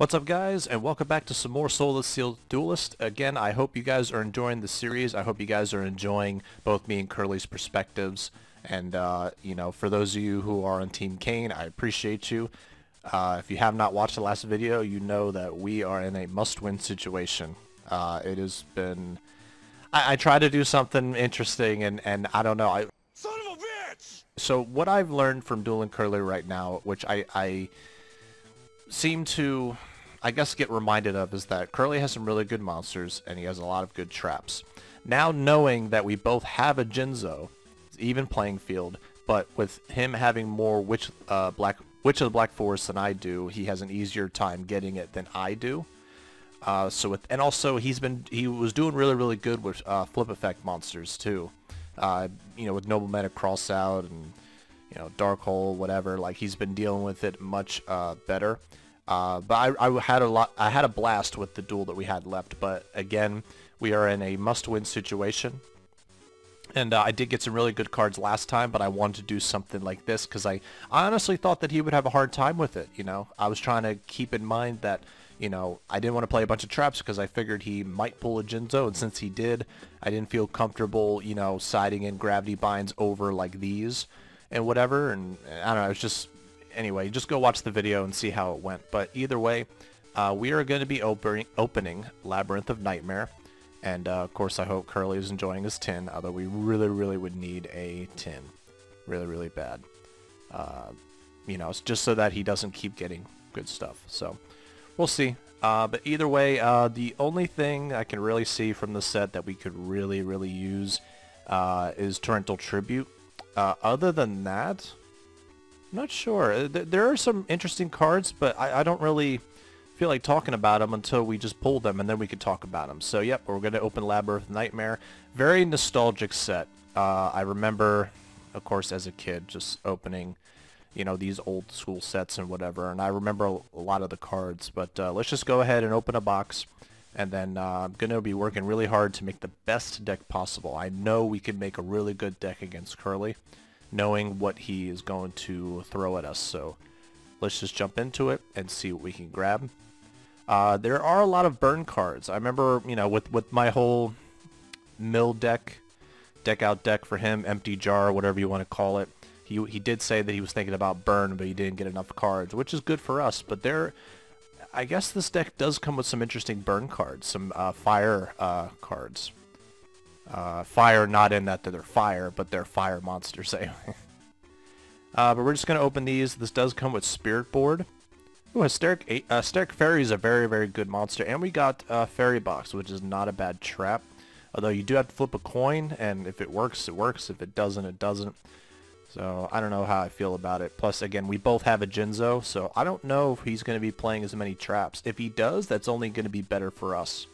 What's up guys, and welcome back to some more Soulless Sealed Duelist. Again, I hope you guys are enjoying the series. I hope you guys are enjoying both me and Curly's perspectives. And, you know, for those of you who are on Team Kane, I appreciate you. If you have not watched the last video, you know that we are in a must-win situation. It has been... I try to do something interesting, and I don't know. Son of a bitch! So what I've learned from dueling Curly right now, which I seem to... I guess get reminded of, is that Curly has some really good monsters and he has a lot of good traps. Now knowing that we both have a Jinzo, even playing field, but with him having more Witch of the Black Forest than I do, he has an easier time getting it than I do. And also he was doing really good with flip effect monsters too. You know, with Nobleman at Cross Out and you know Dark Hole, whatever. Like he's been dealing with it much better. But I had a blast with the duel that we had left, but again, we are in a must-win situation. And I did get some really good cards last time, but I wanted to do something like this because I honestly thought that he would have a hard time with it, you know? I was trying to keep in mind that, you know, I didn't want to play a bunch of traps because I figured he might pull a Jinzo, and since he did, I didn't feel comfortable, you know, siding in Gravity Binds over like these and whatever, and I don't know, it's just... Anyway, just go watch the video and see how it went. But either way, we are going to be opening Labyrinth of Nightmare. And, of course, I hope Curly is enjoying his tin, although we really would need a tin. Really bad. You know, it's just so that he doesn't keep getting good stuff. So, we'll see. But either way, the only thing I can really see from the set that we could really use is Torrential Tribute. Other than that... Not sure. There are some interesting cards, but I don't really feel like talking about them until we just pull them, and then we can talk about them. So, yep, we're going to open Labyrinth Nightmare. Very nostalgic set. I remember, of course, as a kid, just opening, you know, these old school sets and whatever, and I remember a lot of the cards. But let's just go ahead and open a box, and then I'm going to be working really hard to make the best deck possible. I know we can make a really good deck against Curly, knowing what he is going to throw at us. So let's just jump into it and see what we can grab. There are a lot of burn cards. I remember, you know, with my whole mill deck out for him, empty jar, whatever you want to call it, he did say that he was thinking about burn, but he didn't get enough cards, which is good for us. But there, I guess this deck does come with some interesting burn cards, some fire cards. Fire, not in that they're fire, but they're fire monsters, anyway. But we're just going to open these. This does come with Spirit Board. Ooh, Hysteric Fairy is a very good monster. And we got Fairy Box, which is not a bad trap. Although you do have to flip a coin, and if it works, it works. If it doesn't, it doesn't. So I don't know how I feel about it. Plus, again, we both have a Jinzo, so I don't know if he's going to be playing as many traps. If he does, that's only going to be better for us.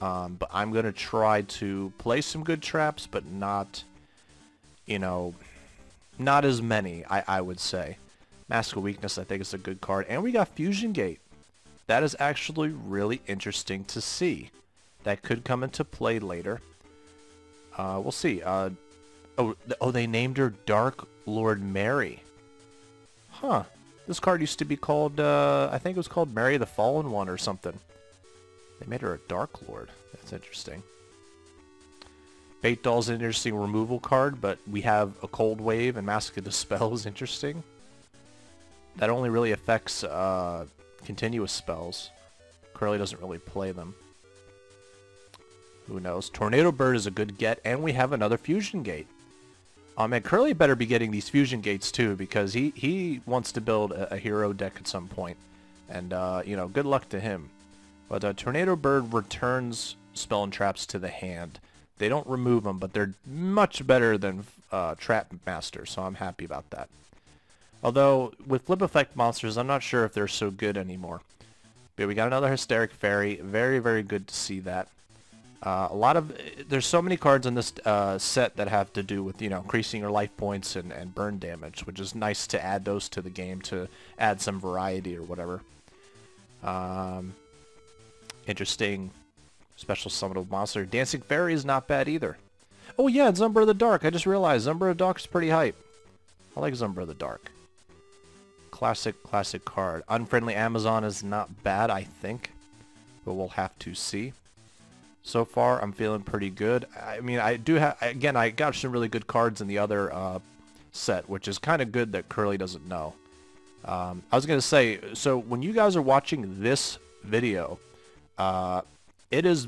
But I'm going to try to play some good traps, but not, you know, not as many, I would say. Mask of Weakness, I think, is a good card. And we got Fusion Gate. That is actually really interesting to see. That could come into play later. We'll see. Oh, they named her Dark Lord Mary. Huh. This card used to be called, I think it was called Mary the Fallen One or something. They made her a Dark Lord. That's interesting. Bait Doll is an interesting removal card, but we have a Cold Wave, and Mask of Dispel is interesting. That only really affects continuous spells. Curly doesn't really play them. Who knows? Tornado Bird is a good get, and we have another Fusion Gate. And Curly better be getting these Fusion Gates too, because he wants to build a hero deck at some point. And, you know, good luck to him. But Tornado Bird returns spell and traps to the hand. They don't remove them, but they're much better than Trap Master, so I'm happy about that. Although, with Flip Effect monsters, I'm not sure if they're so good anymore. But we got another Hysteric Fairy. Very good to see that. A lot of... There's so many cards in this set that have to do with, you know, increasing your life points and burn damage, which is nice to add those to the game to add some variety or whatever. Interesting special summonable monster. Dancing Fairy is not bad either. Oh yeah, it's Zombyra the Dark. I just realized Zombyra the Dark is pretty hype. I like Zombyra the Dark. Classic card. Unfriendly Amazon is not bad, I think, but we'll have to see. So far, I'm feeling pretty good. I mean, I do have, again, I got some really good cards in the other set, which is kind of good that Curly doesn't know. I was going to say, so when you guys are watching this video, it is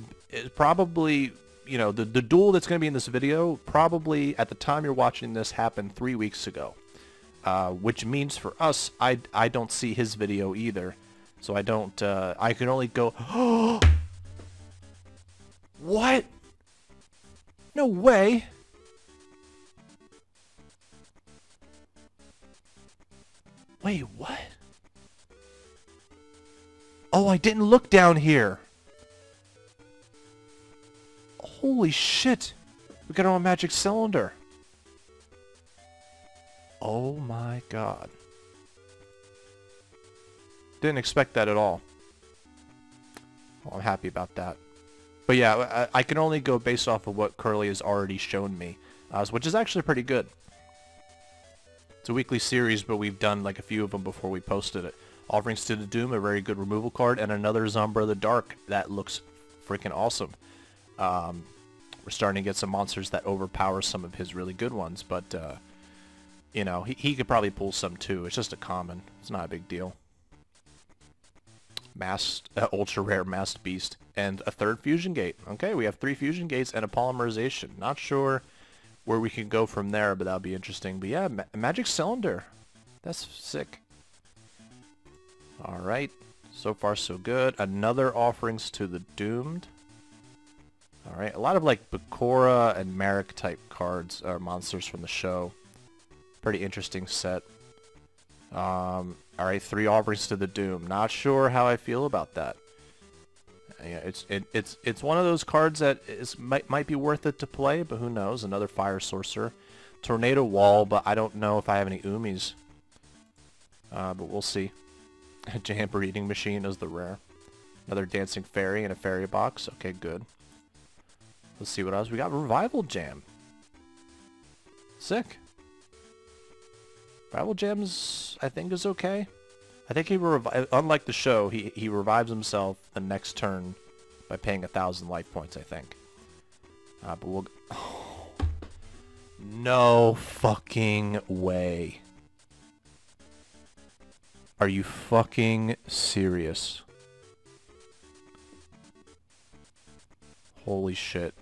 probably, you know, the duel that's going to be in this video, probably at the time you're watching this, happened 3 weeks ago. Which means for us, I don't see his video either. So I don't, I can only go, oh! What? No way! Wait, what? Oh, I didn't look down here! Holy shit! We got our own Magic Cylinder! Oh my god. Didn't expect that at all. Well, I'm happy about that. But yeah, I can only go based off of what Curly has already shown me, which is actually pretty good. It's a weekly series, but we've done like a few of them before we posted it. Offerings to the Doom, a very good removal card, and another Zombyra the Dark. That looks freaking awesome. We're starting to get some monsters that overpower some of his really good ones, but you know, he could probably pull some too. It's just a common. It's not a big deal. Ultra rare Masked Beast, and a third Fusion Gate. Okay, we have 3 Fusion Gates and a Polymerization. Not sure where we can go from there, but that'll be interesting. But yeah, Magic Cylinder. That's sick. Alright, so far so good. Another Offerings to the Doomed. Alright, a lot of like Bakura and Marek type cards, or monsters from the show. Pretty interesting set. Alright, 3 Offerings to the Doom. Not sure how I feel about that. Yeah, it's one of those cards that is might be worth it to play, but who knows? Another Fire Sorcerer. Tornado Wall, but I don't know if I have any Umis. But we'll see. A Giant Breeding Machine is the rare. Another Dancing Fairy and a Fairy Box. Okay, good. Let's see what else. We got Revival Jam. Sick. Rival Gems, I think, is okay. I think he unlike the show, he revives himself the next turn by paying 1,000 life points, I think. But we'll... Oh, no fucking way. Are you fucking serious? Holy shit.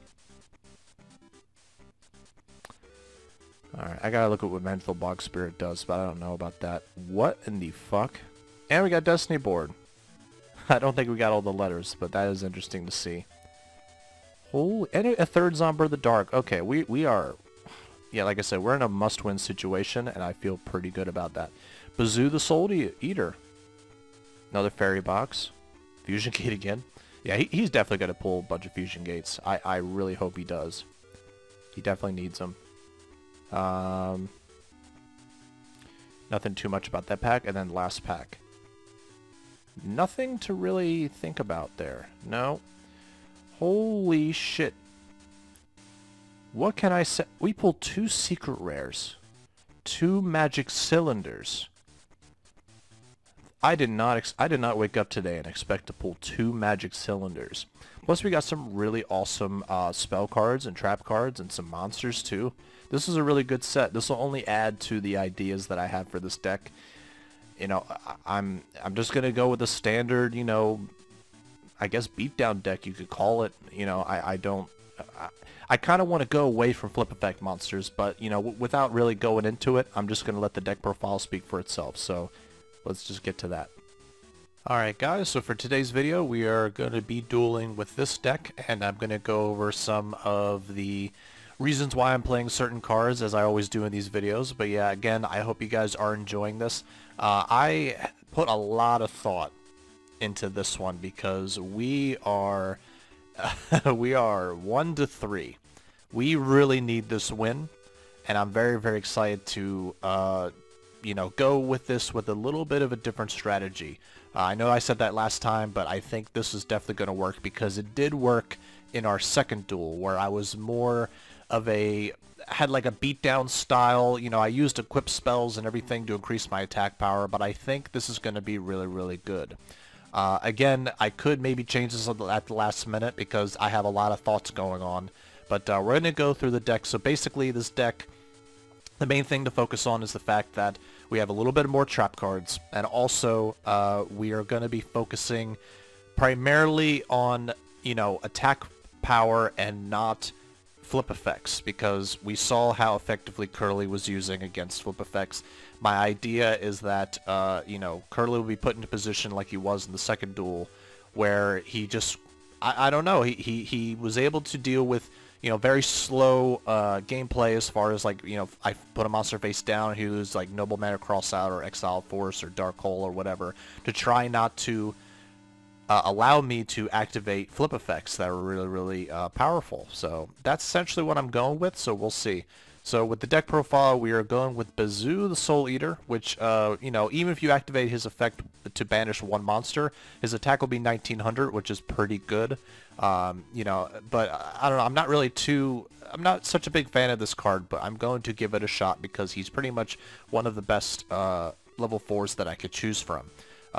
Alright, I gotta look at what Mental Bog Spirit does, but I don't know about that. What in the fuck? And we got Destiny Board. I don't think we got all the letters, but that is interesting to see. Holy... And a third Zombyra the Dark. Okay, we are... Yeah, like I said, we're in a must-win situation, and I feel pretty good about that. Bazoo the Soul Eater. Another Fairy Box. Fusion Gate again. Yeah, he's definitely gonna pull a bunch of Fusion Gates. I really hope he does. He definitely needs them. Nothing too much about that pack, and then last pack. Nothing to really think about there. No. Holy shit. What can I say? We pulled 2 secret rares. 2 Magic Cylinders. I did not wake up today and expect to pull 2 Magic Cylinders. Plus we got some really awesome spell cards and trap cards and some monsters too. This is a really good set. This will only add to the ideas that I have for this deck. You know, I'm just gonna go with the standard, you know, I guess beatdown deck you could call it. You know, I kind of want to go away from flip effect monsters, but you know, without really going into it, I'm just gonna let the deck profile speak for itself. So. Let's just get to that. Alright guys, so for today's video we are going to be dueling with this deck, and I'm going to go over some of the reasons why I'm playing certain cards, as I always do in these videos. But yeah, again, I hope you guys are enjoying this. I put a lot of thought into this one because we are we are 1-3. We really need this win, and I'm very, very excited to you know, go with this with a little bit of a different strategy. I know I said that last time, but I think this is definitely going to work because it did work in our second duel, where I was more of a had like a beatdown style. You know, I used equip spells and everything to increase my attack power, but I think this is going to be really, really good. Again, I could maybe change this at the last minute because I have a lot of thoughts going on. But we're going to go through the deck. So basically this deck, the main thing to focus on is the fact that we have a little bit more trap cards. And also, we are going to be focusing primarily on, you know, attack power and not flip effects, because we saw how effectively Curly was using against flip effects. My idea is that, you know, Curly will be put into position like he was in the second duel, where he just, I don't know, he was able to deal with, you know, very slow gameplay as far as, like, you know, I put a monster face down, he was like Nobleman or Cross Out or Exiled Force or Dark Hole or whatever, to try not to allow me to activate flip effects that are really, really powerful. So that's essentially what I'm going with, so we'll see. So with the deck profile, we are going with Bazoo the Soul Eater, which, you know, even if you activate his effect to banish one monster, his attack will be 1900, which is pretty good. You know, but I don't know, I'm not such a big fan of this card, but I'm going to give it a shot because he's pretty much one of the best level 4s that I could choose from.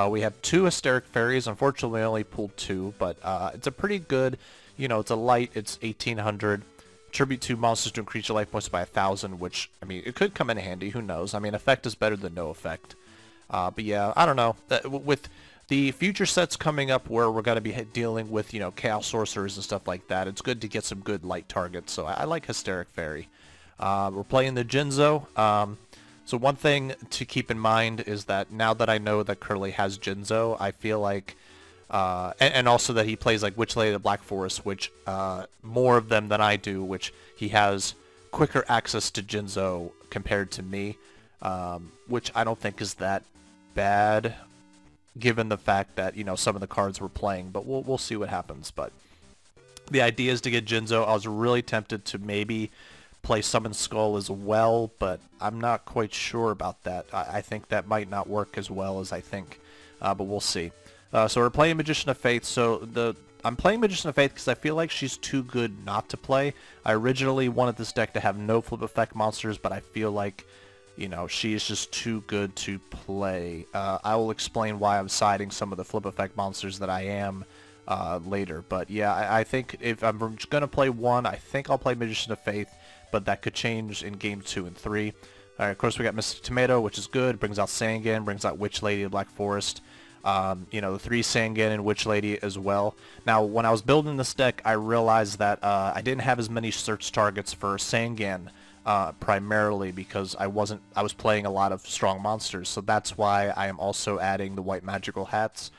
We have 2 Hysteric Fairies. Unfortunately, I only pulled 2, but it's a pretty good, you know, it's a light, it's 1800. Tribute 2 monsters to increase your life points by 1,000, which, I mean, it could come in handy, who knows. I mean, effect is better than no effect. But yeah, I don't know. With the future sets coming up where we're going to be dealing with, you know, Chaos Sorcerers and stuff like that, it's good to get some good light targets, so I like Hysteric Fairy. We're playing the Jinzo. So one thing to keep in mind is that now that I know that Curly has Jinzo, I feel like... and also that he plays like Witch of the Black Forest, which more of them than I do, which he has quicker access to Jinzo compared to me, which I don't think is that bad given the fact that, you know, some of the cards we're playing, but we'll see what happens. But the idea is to get Jinzo. I was really tempted to maybe play Summon Skull as well, but I'm not quite sure about that. I think that might not work as well as I think, but we'll see. So we're playing Magician of Faith. So I'm playing Magician of Faith because I feel like she's too good not to play. I originally wanted this deck to have no flip effect monsters, but I feel like, you know, she is just too good to play. I will explain why I'm siding some of the flip effect monsters that I am later. But yeah, I think if I'm going to play one, I think I'll play Magician of Faith, but that could change in game 2 and 3. All right, of course, we got Mystic Tomato, which is good. Brings out Sangan, brings out Witch Lady of Black Forest. You know, the 3 Sangan and Witch Lady as well. Now, when I was building this deck, I realized that I didn't have as many search targets for Sangan, primarily because I was playing a lot of strong monsters, so that's why I am also adding the White Magical Hats.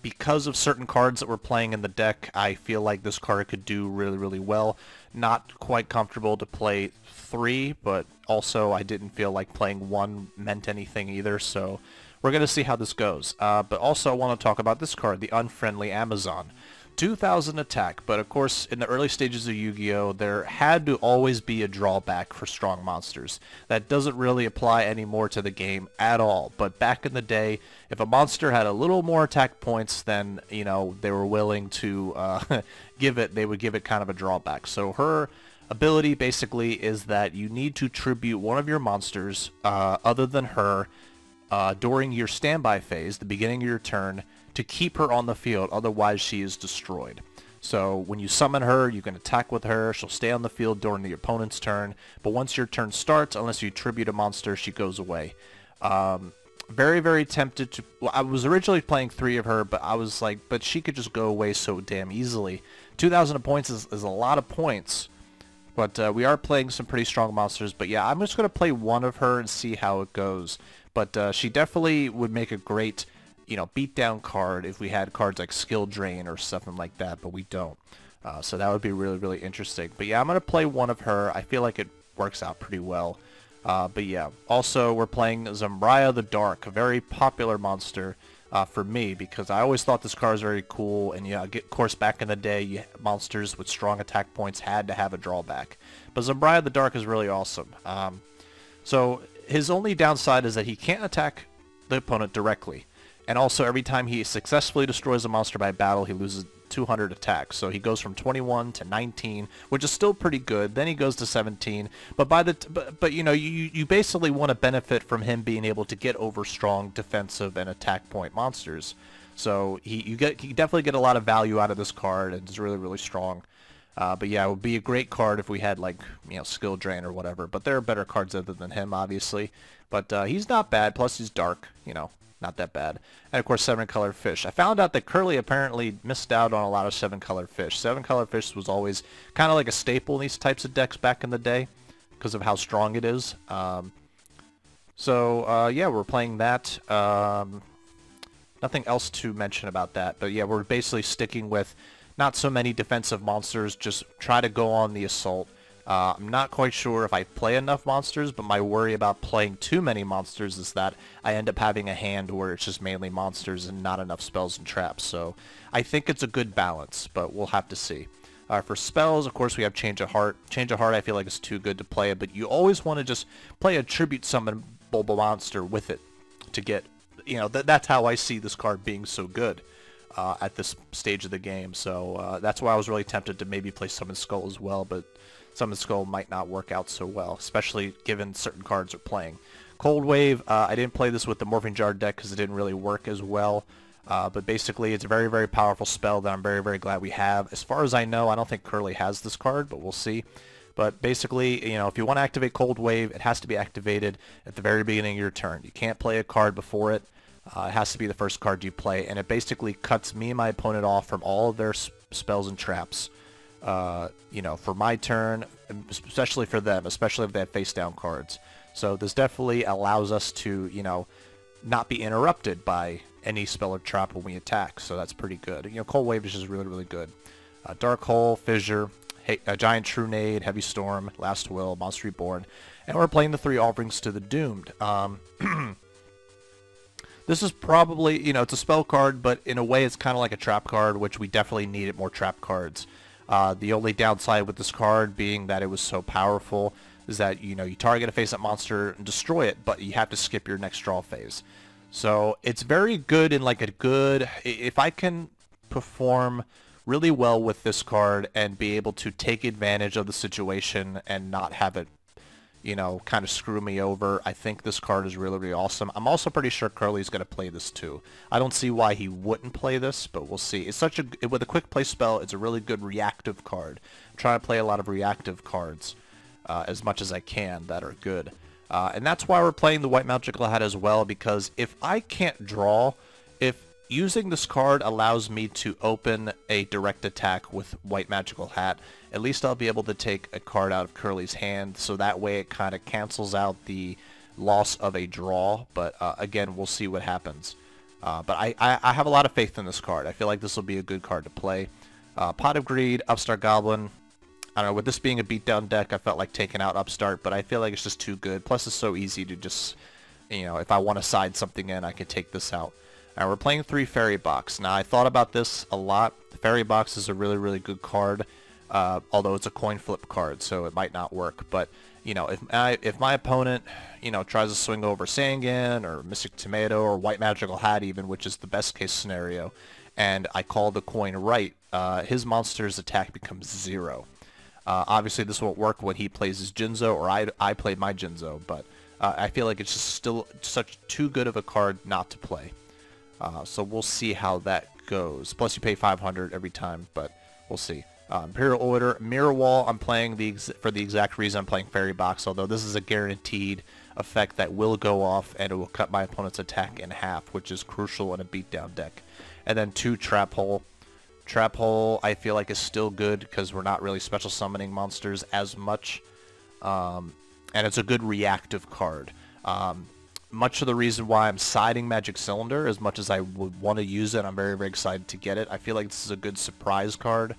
Because of certain cards that we're playing in the deck, I feel like this card could do really, really well. Not quite comfortable to play 3, but also I didn't feel like playing 1 meant anything either, so... we're going to see how this goes, but also I want to talk about this card, the Unfriendly Amazon. 2,000 attack, but of course in the early stages of Yu-Gi-Oh! There had to always be a drawback for strong monsters. That doesn't really apply anymore to the game at all, but back in the day, if a monster had a little more attack points than, you know, they were willing to they would give it kind of a drawback. So her ability basically is that you need to tribute one of your monsters other than her during your standby phase, the beginning of your turn, to keep her on the field, otherwise she is destroyed. So when you summon her, you can attack with her, she'll stay on the field during the opponent's turn, but once your turn starts, unless you tribute a monster, she goes away. Very, very tempted to... well, I was originally playing 3 of her, but I was like, but she could just go away so damn easily. 2,000 points is a lot of points, but we are playing some pretty strong monsters. But yeah, I'm just going to play 1 of her and see how it goes. But she definitely would make a great, you know, beatdown card if we had cards like Skill Drain or something like that, but we don't. So that would be really, really interesting. But yeah, I'm going to play 1 of her. I feel like it works out pretty well. But yeah, also we're playing Zombyra the Dark, a very popular monster for me because I always thought this card was very cool. And yeah, of course, back in the day, monsters with strong attack points had to have a drawback. But Zombyra the Dark is really awesome. So... his only downside is that he can't attack the opponent directly. And also, every time he successfully destroys a monster by battle, he loses 200 attack. So he goes from 21 to 19, which is still pretty good. Then he goes to 17. But by the you basically want to benefit from him being able to get over strong defensive and attack point monsters. So you definitely get a lot of value out of this card, and it's really strong. But yeah, it would be a great card if we had, like, Skill Drain or whatever. But there are better cards other than him, obviously. But he's not bad. Plus, he's dark, not that bad. And, of course, Seven Colored Fish. I found out that Curly apparently missed out on a lot of Seven Colored Fish. Seven Colored Fish was always kind of like a staple in these types of decks back in the day because of how strong it is. Yeah, we're playing that. Nothing else to mention about that. But, yeah, we're basically sticking with not so many defensive monsters, just try to go on the assault. I'm not quite sure if I play enough monsters, but my worry about playing too many monsters is that I end up having a hand where it's just mainly monsters and not enough spells and traps. So I think it's a good balance, but we'll have to see. For spells, of course, we have Change of Heart. Change of Heart I feel like is too good to play, but you always want to just play a Tribute Summonable monster with it to get, that's how I see this card being so good. At this stage of the game, so that's why I was really tempted to maybe play Summon Skull as well, but Summon Skull might not work out so well, especially given certain cards are playing. Cold Wave, I didn't play this with the Morphing Jar deck because it didn't really work as well, but basically it's a very powerful spell that I'm very glad we have. As far as I know, I don't think Curly has this card, but we'll see. But basically, if you want to activate Cold Wave, it has to be activated at the very beginning of your turn. You can't play a card before it. It has to be the first card you play, and it basically cuts me and my opponent off from all of their spells and traps, for my turn, especially for them, especially if they have face-down cards. So this definitely allows us to, not be interrupted by any spell or trap when we attack, so that's pretty good. Cold Wave is just really good. Dark Hole, Fissure, Giant Trunade, Heavy Storm, Last Will, Monster Reborn, and we're playing the three Offerings to the Doomed. This is probably, it's a spell card, but in a way it's kind of like a trap card, which we definitely needed more trap cards. The only downside with this card being that it was so powerful is that, you target a face-up monster and destroy it, but you have to skip your next draw phase. So it's very good in like a good, if I can perform really well with this card and be able to take advantage of the situation and not have it kind of screw me over. I think this card is really awesome. I'm also pretty sure Curly's going to play this too. I don't see why he wouldn't play this, but we'll see. It's such a, with a quick play spell, it's a really good reactive card. I'm trying to play a lot of reactive cards as much as I can that are good. And that's why we're playing the White Magical Hat as well, because if I can't draw, if using this card allows me to open a direct attack with White Magical Hat, at least I'll be able to take a card out of Curly's hand, so that way it kind of cancels out the loss of a draw, but again, we'll see what happens. But I have a lot of faith in this card. I feel like this will be a good card to play. Pot of Greed, Upstart Goblin. I don't know, with this being a beatdown deck, I felt like taking out Upstart, but I feel like it's just too good. Plus, it's so easy to just, if I want to side something in, I could take this out. We're playing three Fairy Box. Now, I thought about this a lot. The Fairy Box is a really good card, although it's a coin flip card, so it might not work. But, if my opponent, tries to swing over Sangan or Mystic Tomato or White Magical Hat even, which is the best case scenario, and I call the coin right, his monster's attack becomes 0. Obviously, this won't work when he plays his Jinzo or I play my Jinzo, but I feel like it's just still such too good of a card not to play. So we'll see how that goes. Plus, you pay 500 every time, but we'll see. Imperial Order, Mirror Wall. I'm playing for the exact reason I'm playing Fairy Box. Although this is a guaranteed effect that will go off and it will cut my opponent's attack in half, which is crucial in a beatdown deck. And then two Trap Hole. Trap Hole I feel like is still good because we're not really special summoning monsters as much, and it's a good reactive card. Much of the reason why I'm siding Magic Cylinder, as much as I would want to use it, I'm very excited to get it. I feel like this is a good surprise card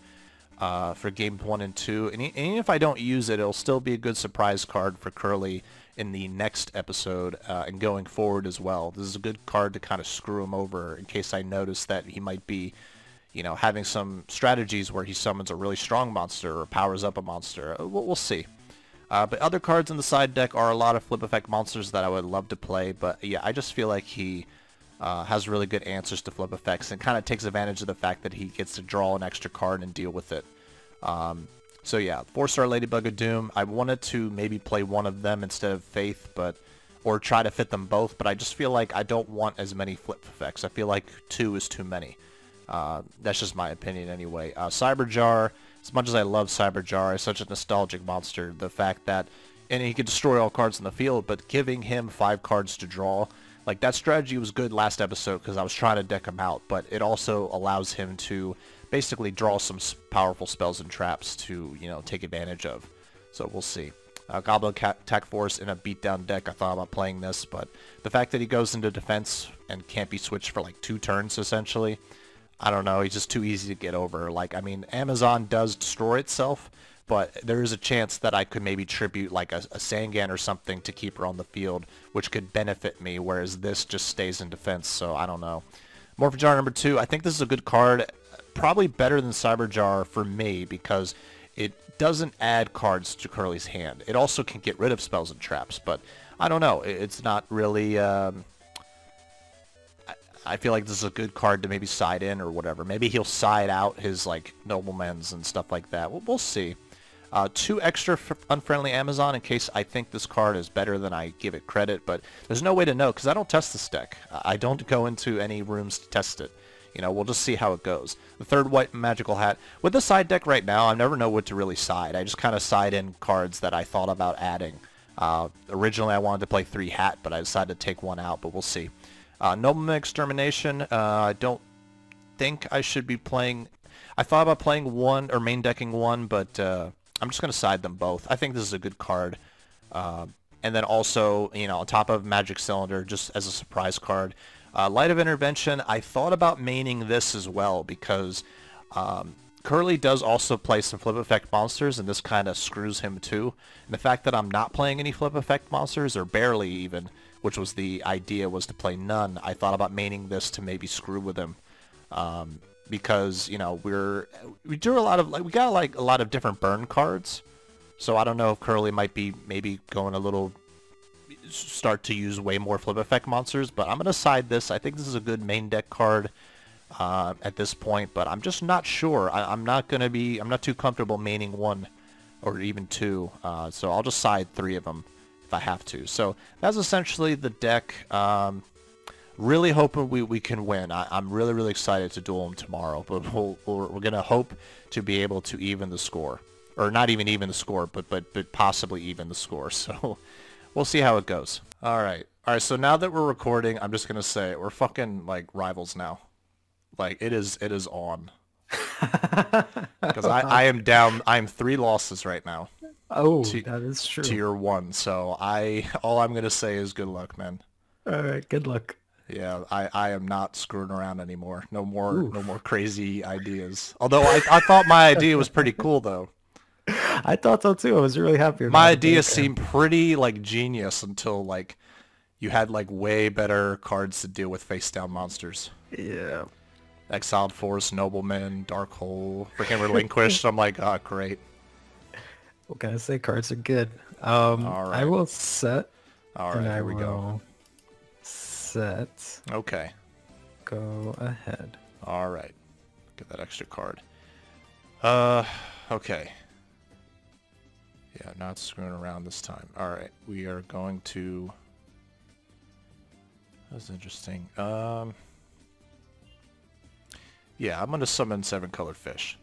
for Games 1 and 2. And even if I don't use it, it'll still be a good surprise card for Curly in the next episode and going forward as well. This is a good card to kind of screw him over in case I notice that he might be, having some strategies where he summons a really strong monster or powers up a monster. We'll see. But other cards in the side deck are a lot of flip effect monsters that I would love to play, but yeah, I just feel like he has really good answers to flip effects and kind of takes advantage of the fact that he gets to draw an extra card and deal with it. So yeah, 4-star Ladybug of Doom. I wanted to maybe play one of them instead of Faith, but or try to fit them both, but I just feel like I don't want as many flip effects. I feel like 2 is too many. That's just my opinion anyway. Cyber Jar, as much as I love Cyber Jar, is such a nostalgic monster. The fact that, and he could destroy all cards in the field, but giving him 5 cards to draw, like that strategy was good last episode because I was trying to deck him out, but it also allows him to basically draw some powerful spells and traps to, you know, take advantage of. So we'll see. Goblin Attack Force in a beatdown deck, I thought about playing this, but the fact that he goes into defense and can't be switched for like 2 turns essentially, I don't know, he's just too easy to get over. Like, I mean, Amazon does destroy itself, but there is a chance that I could maybe tribute like a Sangan or something to keep her on the field, which could benefit me, whereas this just stays in defense, so I don't know. Morphing Jar number 2, I think this is a good card, probably better than Cyber Jar for me, because it doesn't add cards to Curly's hand. It also can get rid of spells and traps, but I don't know, it's not really... I feel like this is a good card to maybe side in or whatever. Maybe he'll side out his, like, noblemans and stuff like that. We'll see. 2 extra for Unfriendly Amazon in case I think this card is better than I give it credit, but there's no way to know because I don't test this deck. I don't go into any rooms to test it. You know, we'll just see how it goes. The 3rd White Magical Hat. With the side deck right now, I never know what to really side. I just kind of side in cards that I thought about adding. Originally, I wanted to play 3 Hat, but I decided to take 1 out, but we'll see. Nobleman Extermination, I don't think I should be playing... I thought about playing 1, or main decking 1, but I'm just going to side them both. I think this is a good card. And then also, you know, on top of Magic Cylinder, just as a surprise card. Light of Intervention, I thought about maining this as well, because Curly does also play some flip effect monsters, and this kind of screws him too. And the fact that I'm not playing any flip effect monsters, or barely even... which was the idea, was to play none. I thought about maining this to maybe screw with him, because, you know, we drew a lot of, like, we got like a lot of different burn cards, so I don't know if Curly might be maybe going a little, start to use way more flip effect monsters, but I'm gonna side this. I think this is a good main deck card at this point, but I'm just not sure. I'm not too comfortable maining 1 or even 2, so I'll just side 3 of them if I have to. So that's essentially the deck. Really hoping we can win. I'm really, really excited to duel them tomorrow, but we're gonna hope to be able to even the score, or not even the score, but possibly even the score. So we'll see how it goes. All right. So now that we're recording, I'm just gonna say we're fucking like rivals now. Like it is on. Because I am down. I'm 3 losses right now. Oh, that is true. Tier 1. So all I'm gonna say is good luck, man. All right, good luck. Yeah, I am not screwing around anymore. No more, oof. No more crazy ideas. Although I thought my idea was pretty cool though. I thought so too. I was really happy. My idea seemed pretty like genius until like you had like way better cards to deal with face down monsters. Yeah. Exiled Force, Nobleman, Dark Hole, freaking Relinquished. I'm like, oh, great. What can I say? Cards are good. All right. I will set. All right, here we go. Set. Okay. Go ahead. All right. Get that extra card. Okay. Yeah, not screwing around this time. All right, we are going to... That was interesting. Yeah, I'm going to summon 7 Colored Fish.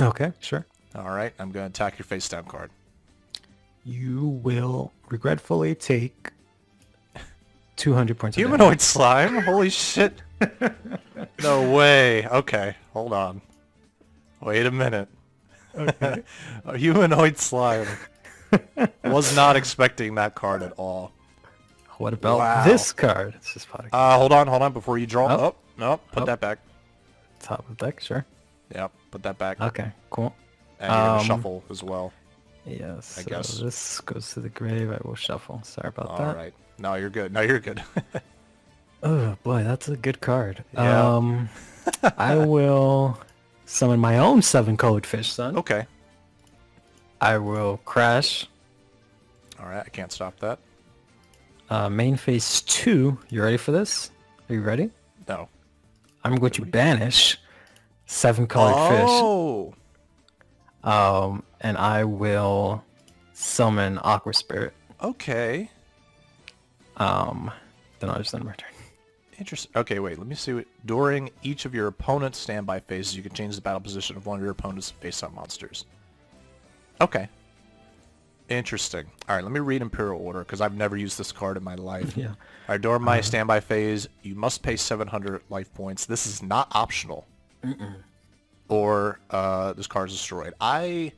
Okay, sure. All right, I'm going to attack your face down card. You will regretfully take 200 points. Humanoid Slime? Holy shit. No way. Okay, hold on. Wait a minute. Okay. A Humanoid Slime. Was not expecting that card at all. What about this card? It's just hold on. Before you draw. Oh, no, put that back. Top of the deck, sure. Yeah, put that back. Okay, cool. And shuffle as well. Yes. I guess this goes to the grave. I will shuffle. Sorry about that. All right. No, you're good. No, you're good. Oh boy, that's a good card. Yeah. I will summon my own 7 Colored Fish, son. Okay. I will crash. All right, I can't stop that. Main phase 2. You ready for this? Are you ready? No. I'm going to banish Seven Colored Fish. Oh. And I will summon Aqua Spirit. Okay. Then I'll just end my turn. Interesting. Okay, wait. Let me see what. During each of your opponent's standby phases, you can change the battle position of one of your opponent's face-up monsters. Okay. Interesting. All right, let me read Imperial Order because I've never used this card in my life. Yeah. All right, during my standby phase, you must pay 700 life points. This is not optional. Mm-mm. Or this card is destroyed. Do I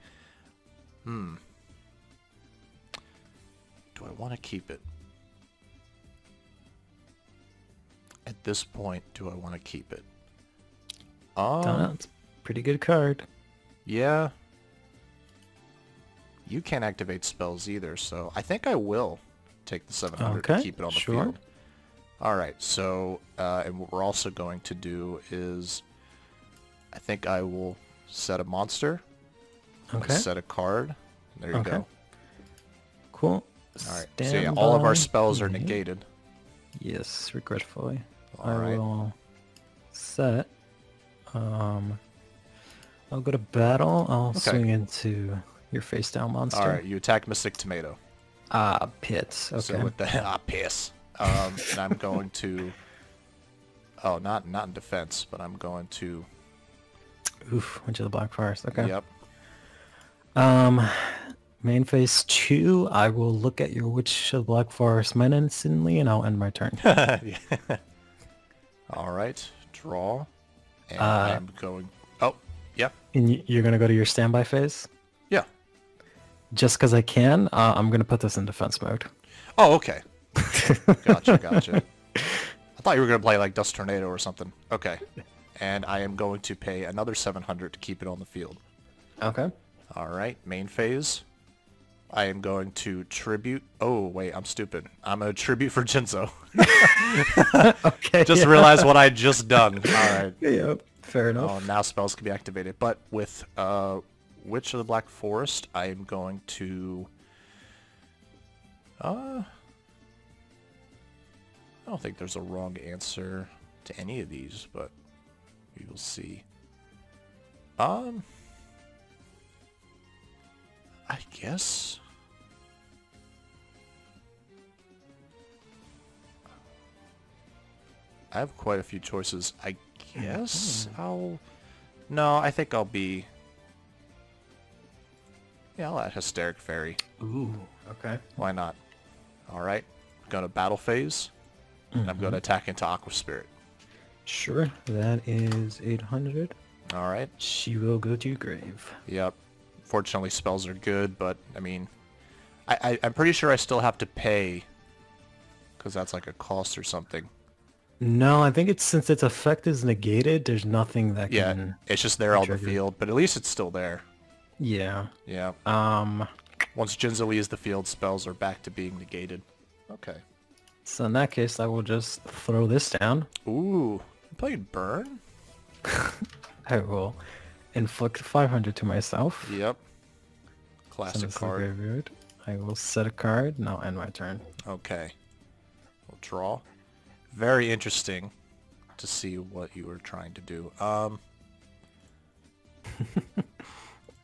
want to keep it? At this point, do I want to keep it? It's a pretty good card. Yeah. You can't activate spells either, so I think I will take the 700 to keep it on the field. All right, so and what we're also going to do is I think I will set a monster. Okay. Set a card. There you go. Cool. All right. Stand all of our spells are negated. Yes, regretfully. All right. I will set. I'll go to battle. I'll swing into your face down monster. All right, you attack Mystic Tomato. Ah, pits. Okay. So with the piss. And I'm going to. Oh, not in defense, but I'm going to. Oof, went to the Black Forest. Okay. Yep. Main phase 2. I will look at your Witch of the Black Forest menacingly, and I'll end my turn. Yeah. All right, draw. And I'm going. Oh, yeah. And you're gonna go to your standby phase. Just because I can, I'm going to put this in defense mode. Oh, okay. Gotcha. I thought you were going to play like Dust Tornado or something. Okay. And I am going to pay another 700 to keep it on the field. Okay. All right. Main phase. I am going to tribute. Oh, wait. I'm stupid. I'm a tribute for Jinzo. Okay. Just realized what I just done. All right. Yeah, fair enough. Oh, now spells can be activated. But with... Witch of the Black Forest, I am going to... I don't think there's a wrong answer to any of these, but we will see. I guess... I have quite a few choices. I guess I'll... No, I think I'll be... Yeah, I'll add Hysteric Fairy. Ooh, okay. Why not? All right. I'm going to battle phase, and I'm going to attack into Aqua Spirit. Sure. That is 800. All right. She will go to your grave. Yep. Fortunately, spells are good, but, I mean, I'm pretty sure I still have to pay because that's like a cost or something. No, I think it's since its effect is negated, there's nothing that can... Yeah, it's just there on the field, but at least it's still there. Yeah. Yeah. Once Jinzo leaves the field, spells are back to being negated. Okay. So in that case, I will just throw this down. Ooh. You played Burn? I will inflict 500 to myself. Yep. Classic card. I will set a card, and I'll end my turn. Okay. We'll draw. Very interesting to see what you were trying to do.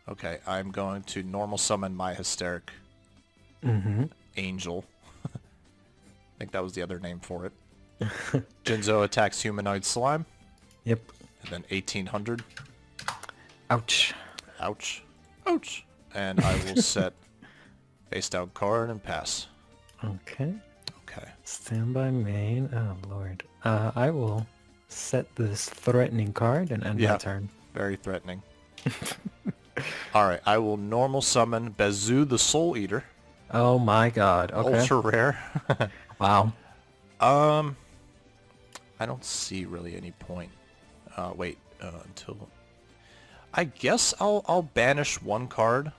Okay, I'm going to normal summon my Hysteric Angel. I think that was the other name for it. Jinzo attacks Humanoid Slime. Yep. And then 1800. Ouch. Ouch. Ouch. And I will set face down card and pass. Okay. Okay. Standby main. Oh, Lord. I will set this threatening card and end my turn. Very threatening. Alright, I will normal summon Bezu the Soul Eater. Oh my god, okay. Ultra rare. Wow. I don't see really any point. Until... I guess I'll banish one card.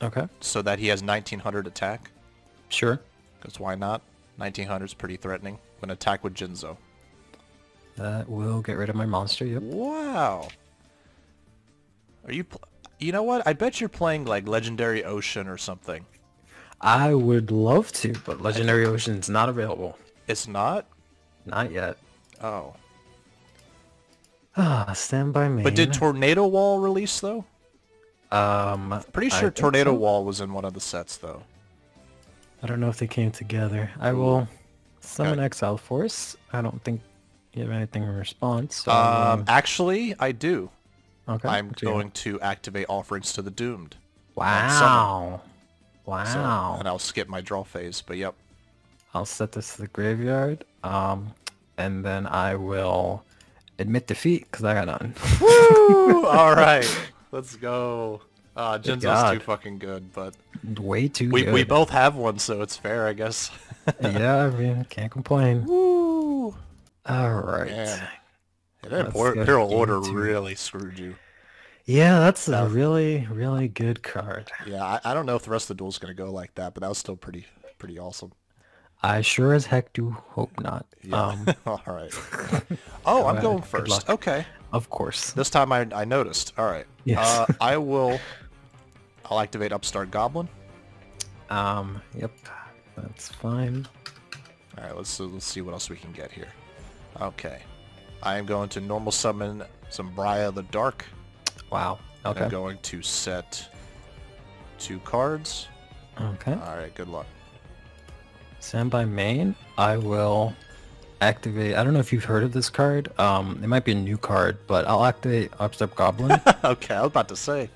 Okay. So that he has 1900 attack. Sure. Because why not? 1900 is pretty threatening. I'm going to attack with Jinzo. That will get rid of my monster, yep. Wow. Are you... You know what? I bet you're playing, like, Legendary Ocean or something. I would love to, but Legendary Ocean's not available. It's not? Not yet. Oh. Ah, Stand By Me. But did Tornado Wall release, though? Pretty sure Tornado Wall was in one of the sets, though. I don't know if they came together. I will summon Exiled Force. I don't think you have anything in response. So actually, I do. Okay. I'm going to activate Offerings to the Doomed. Wow. Wow. So, and I'll skip my draw phase, but yep. I'll set this to the graveyard, and then I will admit defeat, because I got none. Woo! All right. Let's go. Jinzo's too fucking good, but... Way too good. We both have one, so it's fair, I guess. Yeah, I mean, can't complain. Woo! All right. Man. That Imperial Order really screwed you. Yeah, that's a really, really good card. Yeah, I don't know if the rest of the duel's going to go like that, but that was still pretty awesome. I sure as heck do hope not. Yeah. All right. Oh, I'm going first. Okay. Of course. This time I noticed. All right. Yes. I'll activate Upstart Goblin. Yep. That's fine. All right. Let's see what else we can get here. Okay. I am going to normal summon Zombyra the Dark. Wow. Okay. I'm going to set 2 cards. Okay. All right. Good luck. Stand By Main, I will activate... I don't know if you've heard of this card. It might be a new card, but I'll activate Upstart Goblin. Okay, I was about to say.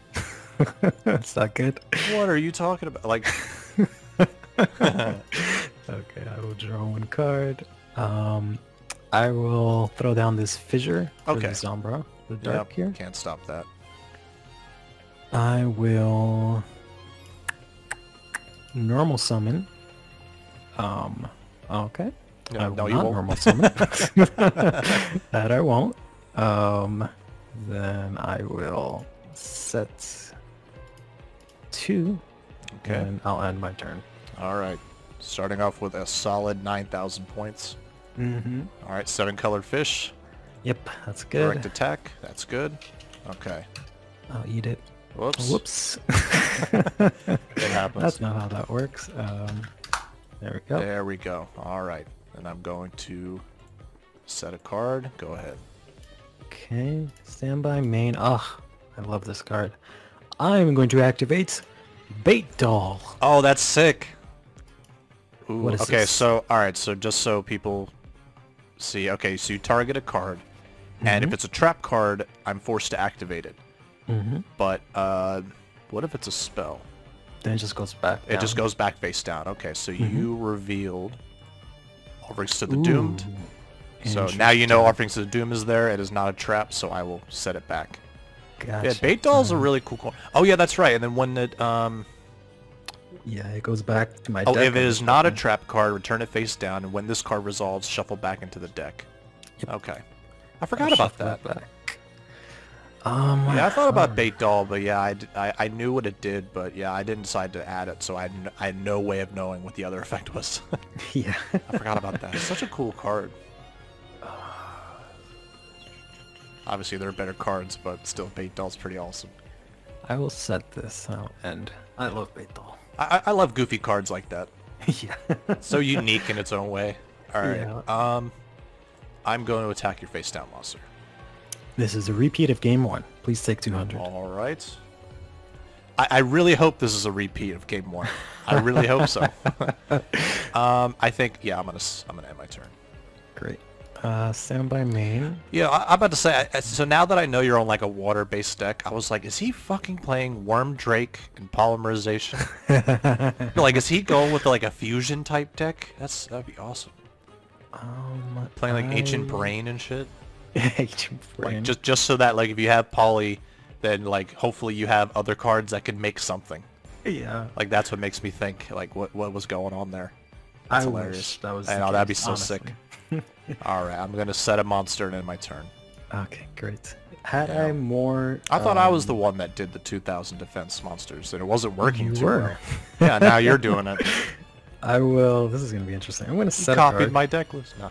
That's not good. What are you talking about? Like... Okay, I will draw 1 card. I will throw down this Fissure for the Zombyra, the Dark here. Can't stop that. I will... Normal Summon. Okay. No, I will not normal summon. That I won't. Then I will set 2. Okay. And I'll end my turn. All right. Starting off with a solid 9,000 points. Mm-hmm. All right. 7 Colored Fish. Yep. That's good. Direct attack. That's good. Okay. I'll eat it. Whoops. Whoops. It happens. That's not how that works. There we go. There we go. All right. And I'm going to set a card. Go ahead. Okay. Stand By Main. Oh, I love this card. I'm going to activate Bait Doll. Oh, that's sick. Ooh, what is this? So, all right. So just so people see. Okay. So you target a card. Mm-hmm. And if it's a trap card, I'm forced to activate it. Mm-hmm. But what if it's a spell? Then it just goes back down. It just goes back face down. Okay, so you revealed Offerings to the Doomed. So now you know Offerings to the Doom is there. It is not a trap, so I will set it back. Gotcha. Yeah, Bait Doll's a really cool card. Oh, yeah, that's right. And then when it... Yeah, it goes back to my deck. Oh, if it is not a trap card, return it face down. And when this card resolves, shuffle back into the deck. Yep. Okay. I forgot about that. Yeah, I thought about Bait Doll, but yeah, I knew what it did, but yeah, I didn't decide to add it, so I had no way of knowing what the other effect was. Yeah. I forgot about that. It's such a cool card. Obviously, there are better cards, but still, Bait Doll's pretty awesome. I will set this out, and I love Bait Doll. I love goofy cards like that. Yeah. So unique in its own way. All right. Yeah. I'm going to attack your face-down monster. This is a repeat of game 1. Please take 200. All right. I really hope this is a repeat of game 1. I really hope so. I think I'm gonna end my turn. Great. Stand By Main. Yeah, I'm about to say. So now that I know you're on like a water-based deck, I was like, is he fucking playing Worm Drake and Polymerization? Like, is he going with like a fusion type deck? That'd be awesome. Playing like Ancient Brain and shit. Like, just so that like if you have poly, then like hopefully you have other cards that can make something. Yeah. Like that's what makes me think like what was going on there. That's hilarious. That was. I know, that'd be so sick. All right, I'm gonna set a monster and end my turn. Okay, great. Had I more? I thought I was the one that did the 2000 defense monsters, and it wasn't working too well. Yeah, now you're doing it. I will. This is gonna be interesting. I'm gonna set. Copied my deck list. No.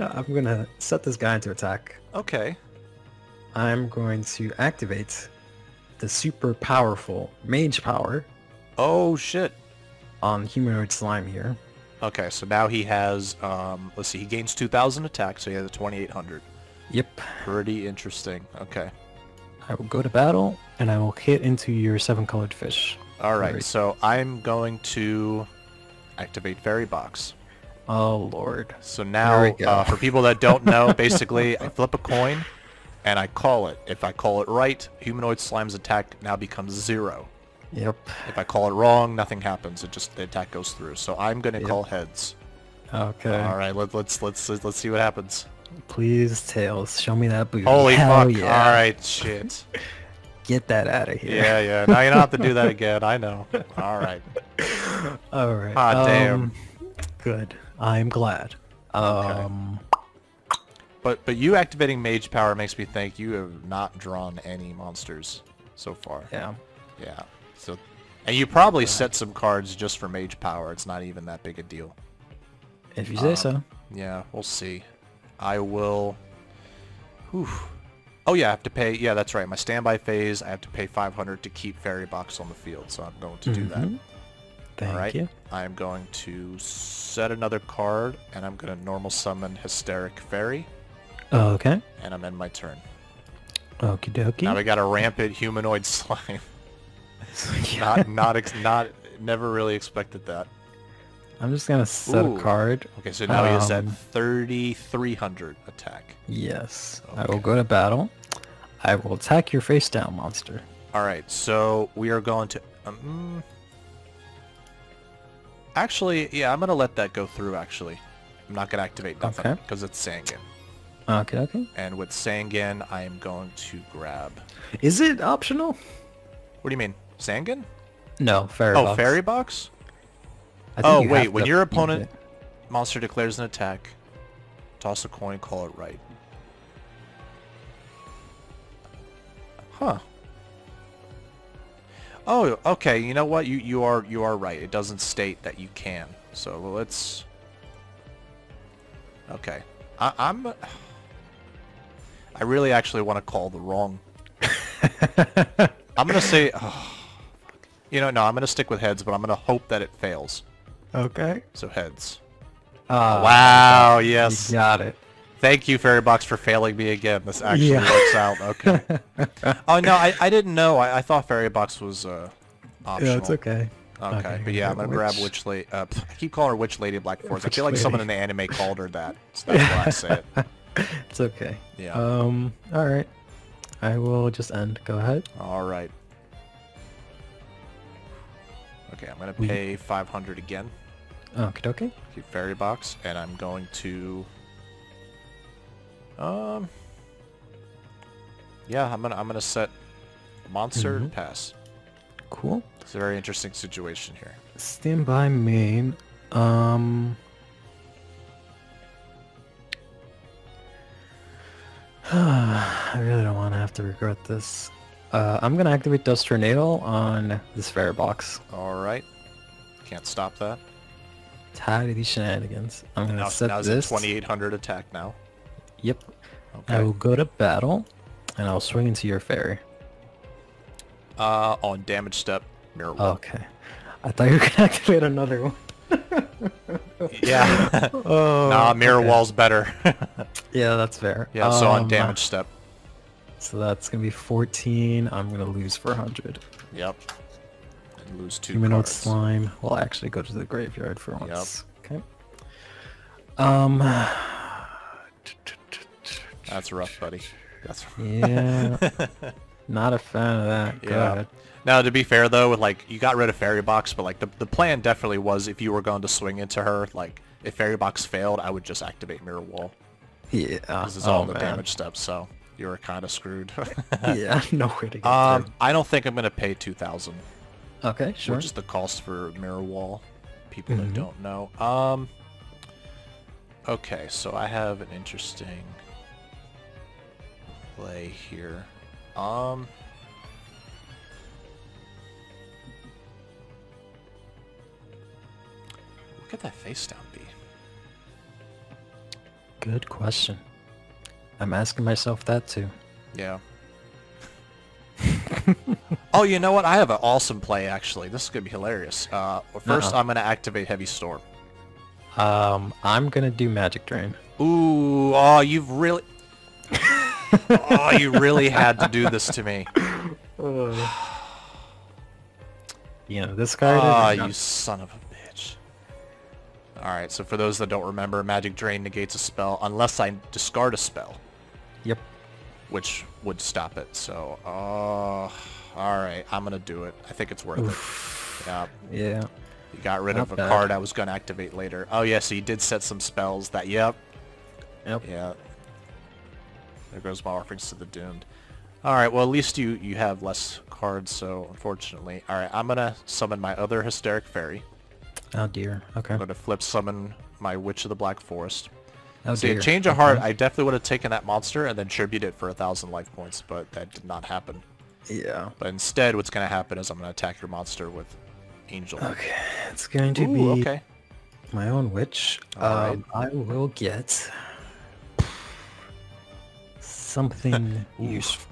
I'm going to set this guy into attack. Okay. I'm going to activate the super powerful Mage Power. Oh, shit. On Humanoid Slime here. Okay, so now he has, let's see, he gains 2,000 attack, so he has a 2,800. Yep. Pretty interesting. Okay. I will go to battle, and I will hit into your Seven Colored Fish. Alright, so I'm going to activate Fairy Box. Oh, Lord. So now, for people that don't know, basically, I flip a coin, and I call it. If I call it right, Humanoid Slime's attack now becomes 0. Yep. If I call it wrong, nothing happens. It just, the attack goes through. So I'm gonna call heads. Okay. All right. Let's see what happens. Please tails. Show me that booty. Holy fuck! Yeah. All right, shit. Get that out of here. Yeah, yeah. Now you don't have to do that again. I know. All right. All right. Ah, damn. Good. I'm glad. Okay. But you activating Mage Power makes me think you have not drawn any monsters so far. Yeah. Yeah. So, and you probably set some cards just for Mage Power. It's not even that big a deal. If you say so. Yeah, we'll see. I will... Whew. Oh yeah, I have to pay... Yeah, that's right. My standby phase, I have to pay 500 to keep Fairy Box on the field, so I'm going to do that. Thank you. I am going to set another card, and I'm going to normal summon Hysteric Fairy. Okay. And I'm in my turn. Okie dokie. Now we got a rampant Humanoid Slime. Never really expected that. I'm just gonna set a card. Okay, so now he is at 3,300 attack. Yes. Okay. I will go to battle. I will attack your face down monster. All right, so we are going to. Actually, yeah, I'm gonna let that go through. Actually, I'm not gonna activate nothing because it's Sangan. Okay. Okay. And with Sangan, I am going to grab. Is it optional? What do you mean? Sangan? No, Fairy Box. Oh, Fairy Box? Oh, wait. When your opponent monster declares an attack, toss a coin, call it right. Huh. Oh, okay. You know what? You are right. It doesn't state that you can. So let's... Okay. I really actually want to call the wrong... I'm going to say, you know, no, I'm going to stick with heads, but I'm going to hope that it fails. Okay. So heads. Wow, yes. You got it. Thank you, Fairy Box, for failing me again. This actually works out. Okay. Oh, no, I didn't know. I thought Fairy Box was optional. Yeah, it's okay. Okay, but yeah, I'm going to grab Witch Lady. I keep calling her Witch Lady of Black Forest. I feel like someone in the anime called her that. So that's why I say it. It's okay. Yeah. All right. I will just end. Go ahead. All right. Okay, I'm gonna pay 500 again. Okay. Okay. Keep Fairy Box, and I'm going to. Yeah, I'm gonna set monster pass. Cool. It's a very interesting situation here. Stand by main. I really don't want to have to regret this. I'm going to activate Dust Tornado on this Fairy Box. Alright. Can't stop that. Tired of these shenanigans. I'm going to set this. Now it's 2,800 attack now. Yep. Okay. I will go to battle, and I'll swing into your fairy. On damage step, Mirror Wall. Okay. I thought you were going to activate another one. Yeah. Nah, Mirror Wall's better. Yeah, that's fair. Yeah, so on damage step. So that's going to be 14. I'm going to lose 400. Yep. And lose 2 Humanoid Slime will actually go to the graveyard for once. Yep. Okay. That's rough, buddy. That's rough. Yeah. Not a fan of that. Go ahead. Now, to be fair, though, with, like, you got rid of Fairy Box, but, like, the plan definitely was if you were going to swing into her, like, if Fairy Box failed, I would just activate Mirror Wall. Yeah. This is all the damage steps, so you were kind of screwed. Yeah, nowhere to get through. I don't think I'm going to pay 2,000. Okay, sure. Which is the cost for Mirror Wall, people that don't know. Okay, so I have an interesting play here. Look at that face down B. Good question. I'm asking myself that too. Yeah. Oh, you know what? I have an awesome play actually. This is gonna be hilarious. First, I'm gonna activate Heavy Storm. I'm gonna do Magic Drain. Ooh, oh, you've really... oh, you really had to do this to me. You know, this guy... Ah, you son of a bitch. Alright, so for those that don't remember, Magic Drain negates a spell unless I discard a spell. Yep. Which would stop it, so... alright, I'm gonna do it. I think it's worth it. Yep. Yeah. You got rid of a card I was gonna activate later. Oh yeah, so you did set some spells that... Yep. Yep. Yeah. There goes my Offerings to the Doomed. Alright, well at least you have less cards, so unfortunately. Alright, I'm gonna summon my other Hysteric Fairy. Oh dear, okay. I'm gonna flip summon my Witch of the Black Forest. Oh dear. See, Change of Heart, I definitely would have taken that monster and then tribute it for 1,000 life points, but that did not happen. Yeah. But instead, what's gonna happen is I'm gonna attack your monster with Angel. Okay, it's going to be my own Witch. I will get... something useful.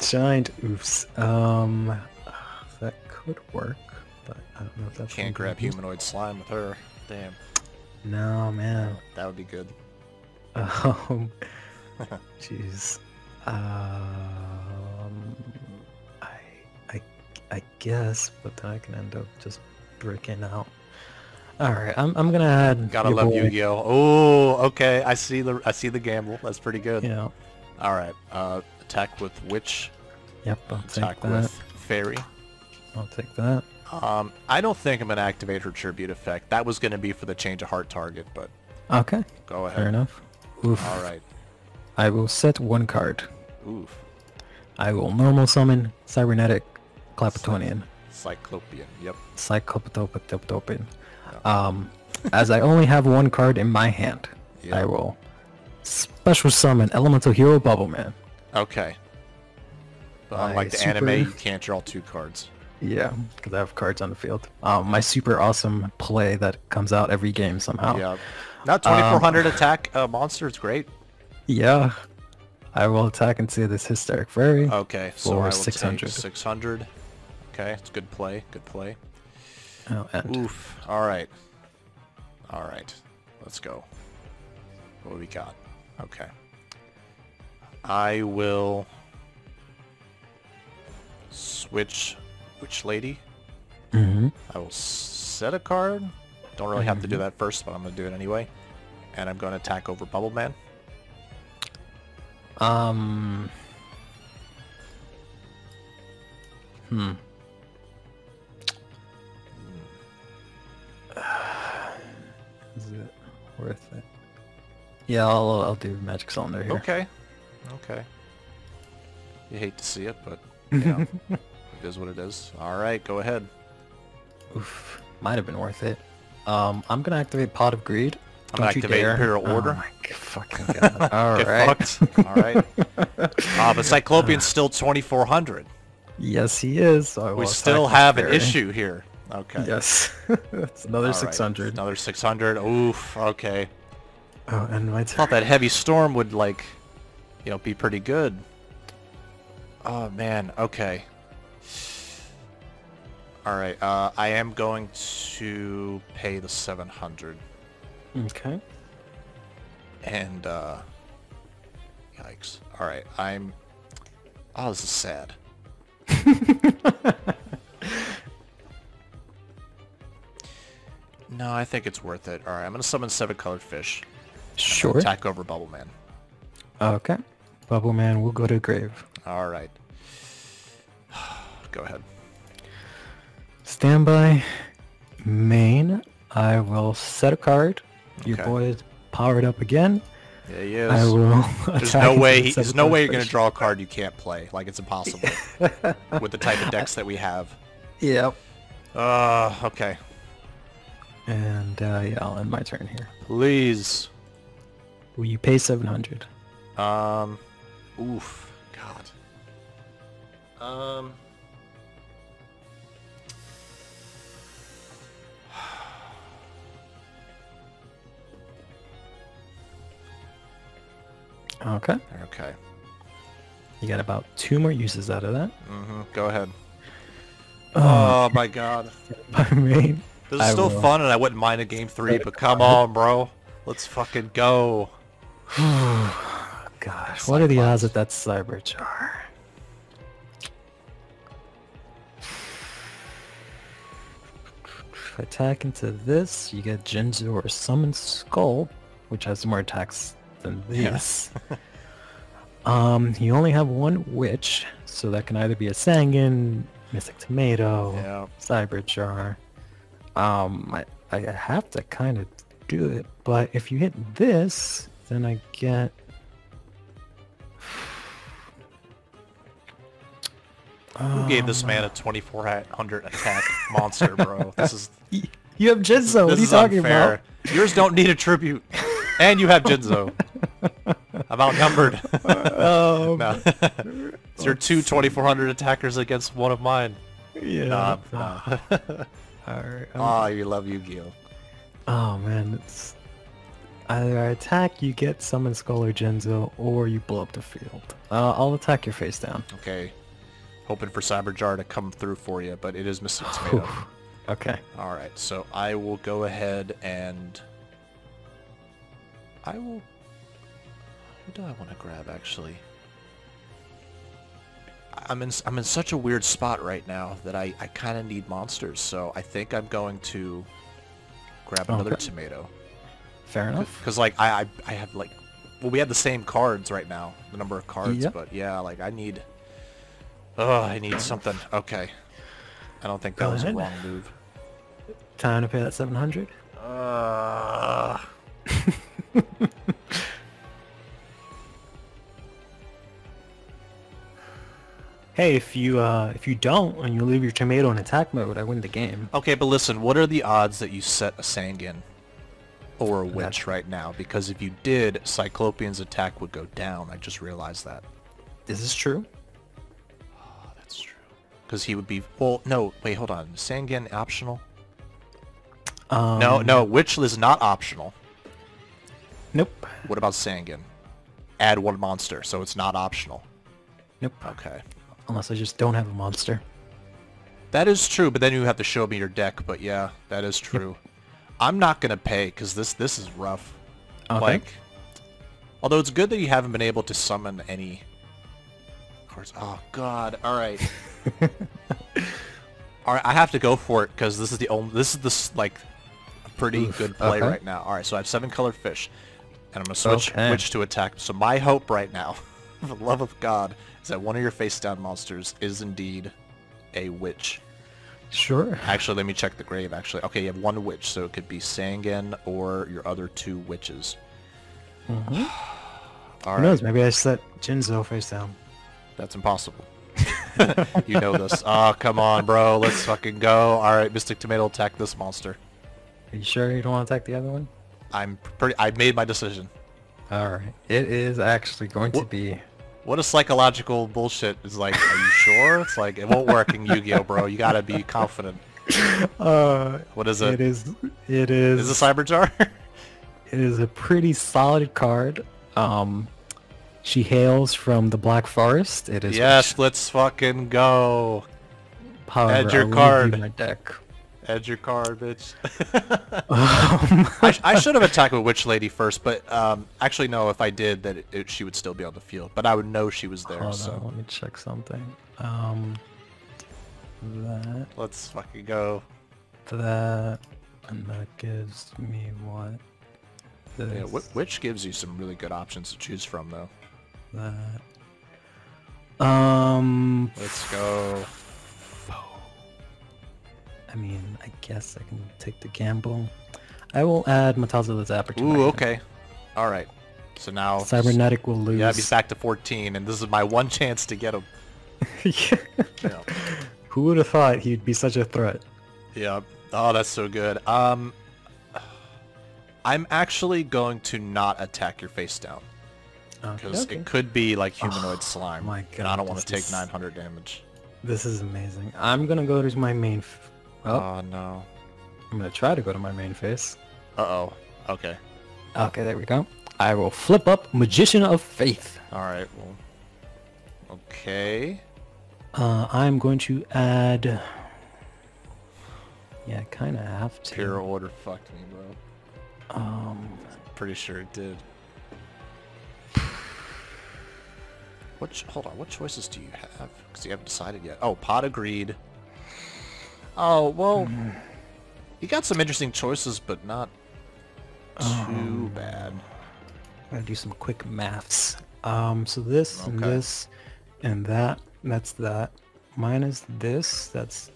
Giant oops. That could work, but I don't know if that's... Can't grab Humanoid Slime with her. Damn. No, man. That would be good. Jeez. I guess, but then I can end up just breaking out. All right, I'm gonna add. Gotta love Yu-Gi-Oh! Oh, okay, I see the gamble. That's pretty good. Yeah. All right, attack with Witch. Yep. I'll attack take that. With Fairy. I'll take that. I don't think I'm gonna activate her tribute effect. That was gonna be for the Change of Heart target, but. Okay. Go ahead. Fair enough. Oof. All right. I will set one card. Oof. I will normal summon Cybernetic Clapetonian. Cyclopean. Yep. Cyclopean. As I only have one card in my hand, yep. I will special summon Elemental Hero Bubble Man. Okay. But unlike the anime, you can't draw two cards. Yeah, because I have cards on the field. My super awesome play that comes out every game somehow. Yeah. Not 2400 attack monster is great. Yeah. I will attack and see this Hysteric Fairy. Okay, so I will 600. 600. Okay, it's good play. Good play. Oh, oof. Alright. Alright. Let's go. What do we got? Okay. I will switch Witch Lady. Mm-hmm. I will set a card. Don't really have to do that first, but I'm going to do it anyway. And I'm going to attack over Bubble Man. Is it worth it? Yeah, I'll do Magic Cylinder here. Okay. Okay. You hate to see it, but you know, it is what it is. Alright, go ahead. Oof. Might have been worth it. I'm gonna activate Pot of Greed. I'm gonna activate Imperial Order. Oh my fucking god. Alright. Alright. But Cyclopean's still 2400. Yes he is. So we still have an issue here. Okay. Yes. That's another 600. Right. Another 600. Oof. Okay. Oh, and I thought that Heavy Storm would, like, you know, be pretty good. Oh man. Okay. All right. I am going to pay the 700. Okay. And yikes. All right. I'm. Oh, this is sad. No, I think it's worth it. Alright, I'm going to summon Seven Colored Fish. Sure. Attack over Bubble Man. Okay. Bubble Man will go to the grave. Alright. Go ahead. Standby. Main. I will set a card. Okay. Your boy is powered up again. Yeah, he is. I will There's no way you're going to draw a card you can't play. Like, it's impossible. With the type of decks that we have. Yep. Okay. And yeah, I'll end my turn here. Please. Will you pay 700? Oof. God. Okay. Okay. You got about 2 more uses out of that. Go ahead. Oh my god. By main. This is still fun, and I wouldn't mind a game 3, but come on, bro. Let's fucking go. Gosh, what are the odds that that's Cyber Jar? Attack into this, you get Jinzo or Summon Skull, which has more attacks than these. Yeah. You only have one witch, so that can either be a Sangan, Mystic Tomato, Cyber Jar. I have to kind of do it, but if you hit this, then I get... Who gave this man a 2400 attack monster, bro? This is... You have Jinzo, what are you talking unfair. About? Yours don't need a tribute, and you have Jinzo. I'm outnumbered. It's your two 2400 attackers against one of mine. Yeah. All right. Oh, you love Yu-Gi-Oh. Oh man, it's either I attack, you get Summon Skull or Jinzo, or you blow up the field. I'll attack your face down. Okay. Hoping for Cyber Jar to come through for you, but it is Mystic Tomato. Okay. All right. So I will go ahead and I will. Who do I want to grab? Actually, I'm in such a weird spot right now that I kind of need monsters. So I think I'm going to grab another tomato. Fair enough. Because like I have like, well, we have the same cards right now, the number of cards. Yep. But yeah, like I need. Oh, I need something. Okay. I don't think that was a wrong move. Time to pay that 700? Hey, if you don't and you leave your tomato in attack mode, I win the game. Okay, but listen, what are the odds that you set a Sangan or a witch right now? Because if you did, Cyclopean's attack would go down. I just realized that. Is this true? Because he would be... Well, no, wait, hold on. Is Sangan optional? No, Witch is not optional. Nope. What about Sangan? Add one monster, so it's not optional. Nope. Okay. Unless I just don't have a monster. That is true, but then you have to show me your deck, but yeah, that is true. Yep. I'm not going to pay, because this is rough. Okay. Like, although it's good that you haven't been able to summon any... Oh god, alright. Alright, I have to go for it because this is the only like a pretty good play right now. Alright, so I have 7 colored fish. And I'm gonna switch to attack. So my hope right now, for the love of God, is that one of your face down monsters is indeed a witch. Sure. Actually let me check the grave actually. Okay, you have one witch, so it could be Sangan or your other two witches. All right. Who knows, maybe I set Jinzo face down. That's impossible. You know this. Oh, come on, bro. Let's fucking go. All right, Mystic Tomato, attack this monster. Are you sure you don't want to attack the other one? I'm pretty... I made my decision. All right. It is actually going to be... What a psychological bullshit. It's like, are you sure? It's like, it won't work in Yu-Gi-Oh, bro. You got to be confident. What is it? It is... Is it Cyber Jar? It is a pretty solid card. She hails from the Black Forest. It is yes, let's fucking go. However, add your card. My deck. Add your card, bitch. I should have attacked with Witch Lady first, but actually no. If I did, that she would still be on the field, but I would know she was there. Hold on, let me check something. That. Let's fucking go. That and that gives me what? Yeah, Witch gives you some really good options to choose from, though. Let's go. I mean, I guess I can take the gamble. I will add Mataza the Zapper. Ooh, okay. All right. So now Cybernetic will lose. Yeah, he's back to 14, and this is my one chance to get him. Yeah. Who would have thought he'd be such a threat? Yeah. Oh, that's so good. I'm actually going to not attack your face down. Because it could be like Humanoid Slime. My God, and I don't want to take 900 damage. This is amazing. I'm going to go to my main... Oh, no. I'm going to try to go to my main face. Uh-oh. Okay. Okay, there we go. I will flip up Magician of Faith. All right. Well, okay. I'm going to add... Yeah, I kind of have to. Imperial Order fucked me, bro. Pretty sure it did. Hold on, what choices do you have? Because you haven't decided yet. Oh, Pot of Greed. Oh, well, you got some interesting choices, but not too bad. I'm going to do some quick maths. So this, and this, and that, that's that. Minus this, that's...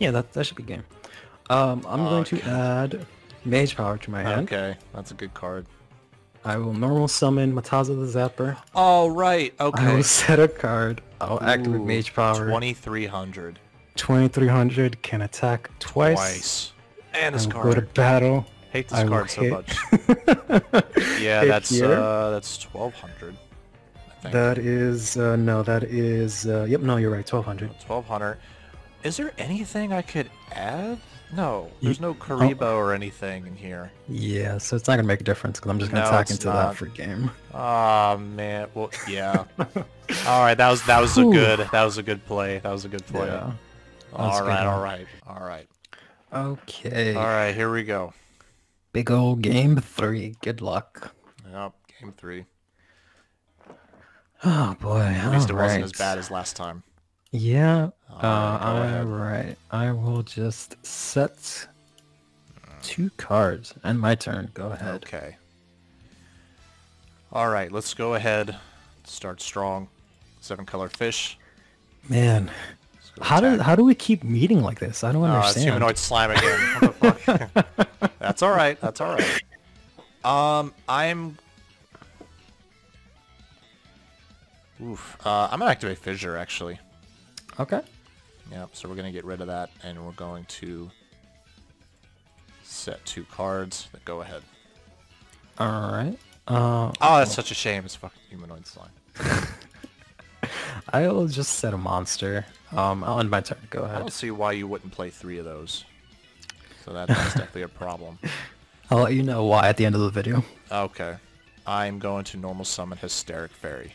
Yeah, that should be game. I'm going to add Mage Power to my hand. Okay, that's a good card. I will normal summon Matazza the Zapper. All right, okay. I will set a card. I'll activate Mage Power. 2300. 2300 can attack twice. And this card. Go to battle. Hate this card so much. Yeah, that's 1200. I think. That is no, that is yep. No, you're right. 1200. 1200. Is there anything I could add? No, there's no Karibo or anything in here. Yeah, so it's not gonna make a difference because I'm just gonna attack into that for game. Oh man, well yeah. All right, that was a good play. That was a good play. Yeah. All right. Okay. All right, here we go. Big old game three. Good luck. Yep, game three. Oh boy. At least it wasn't as bad as last time. Yeah. Alright, I will just set two cards and my turn. Go ahead. Okay. Alright, let's go ahead. Start strong. Seven Colored Fish. Man, how do we keep meeting like this? I don't understand. It's Humanoid Slime again. What the fuck? That's alright, that's alright. I'm gonna activate Fissure actually. Okay. Yep, so we're going to get rid of that, and we're going to set two cards that go ahead. Alright. Oh, that's such a shame. It's fucking Humanoid Slime. I will just set a monster. I'll end my turn. Go ahead. I don't see why you wouldn't play three of those. So that's definitely a problem. I'll let you know why at the end of the video. Okay. I'm going to normal summon Hysteric Fairy.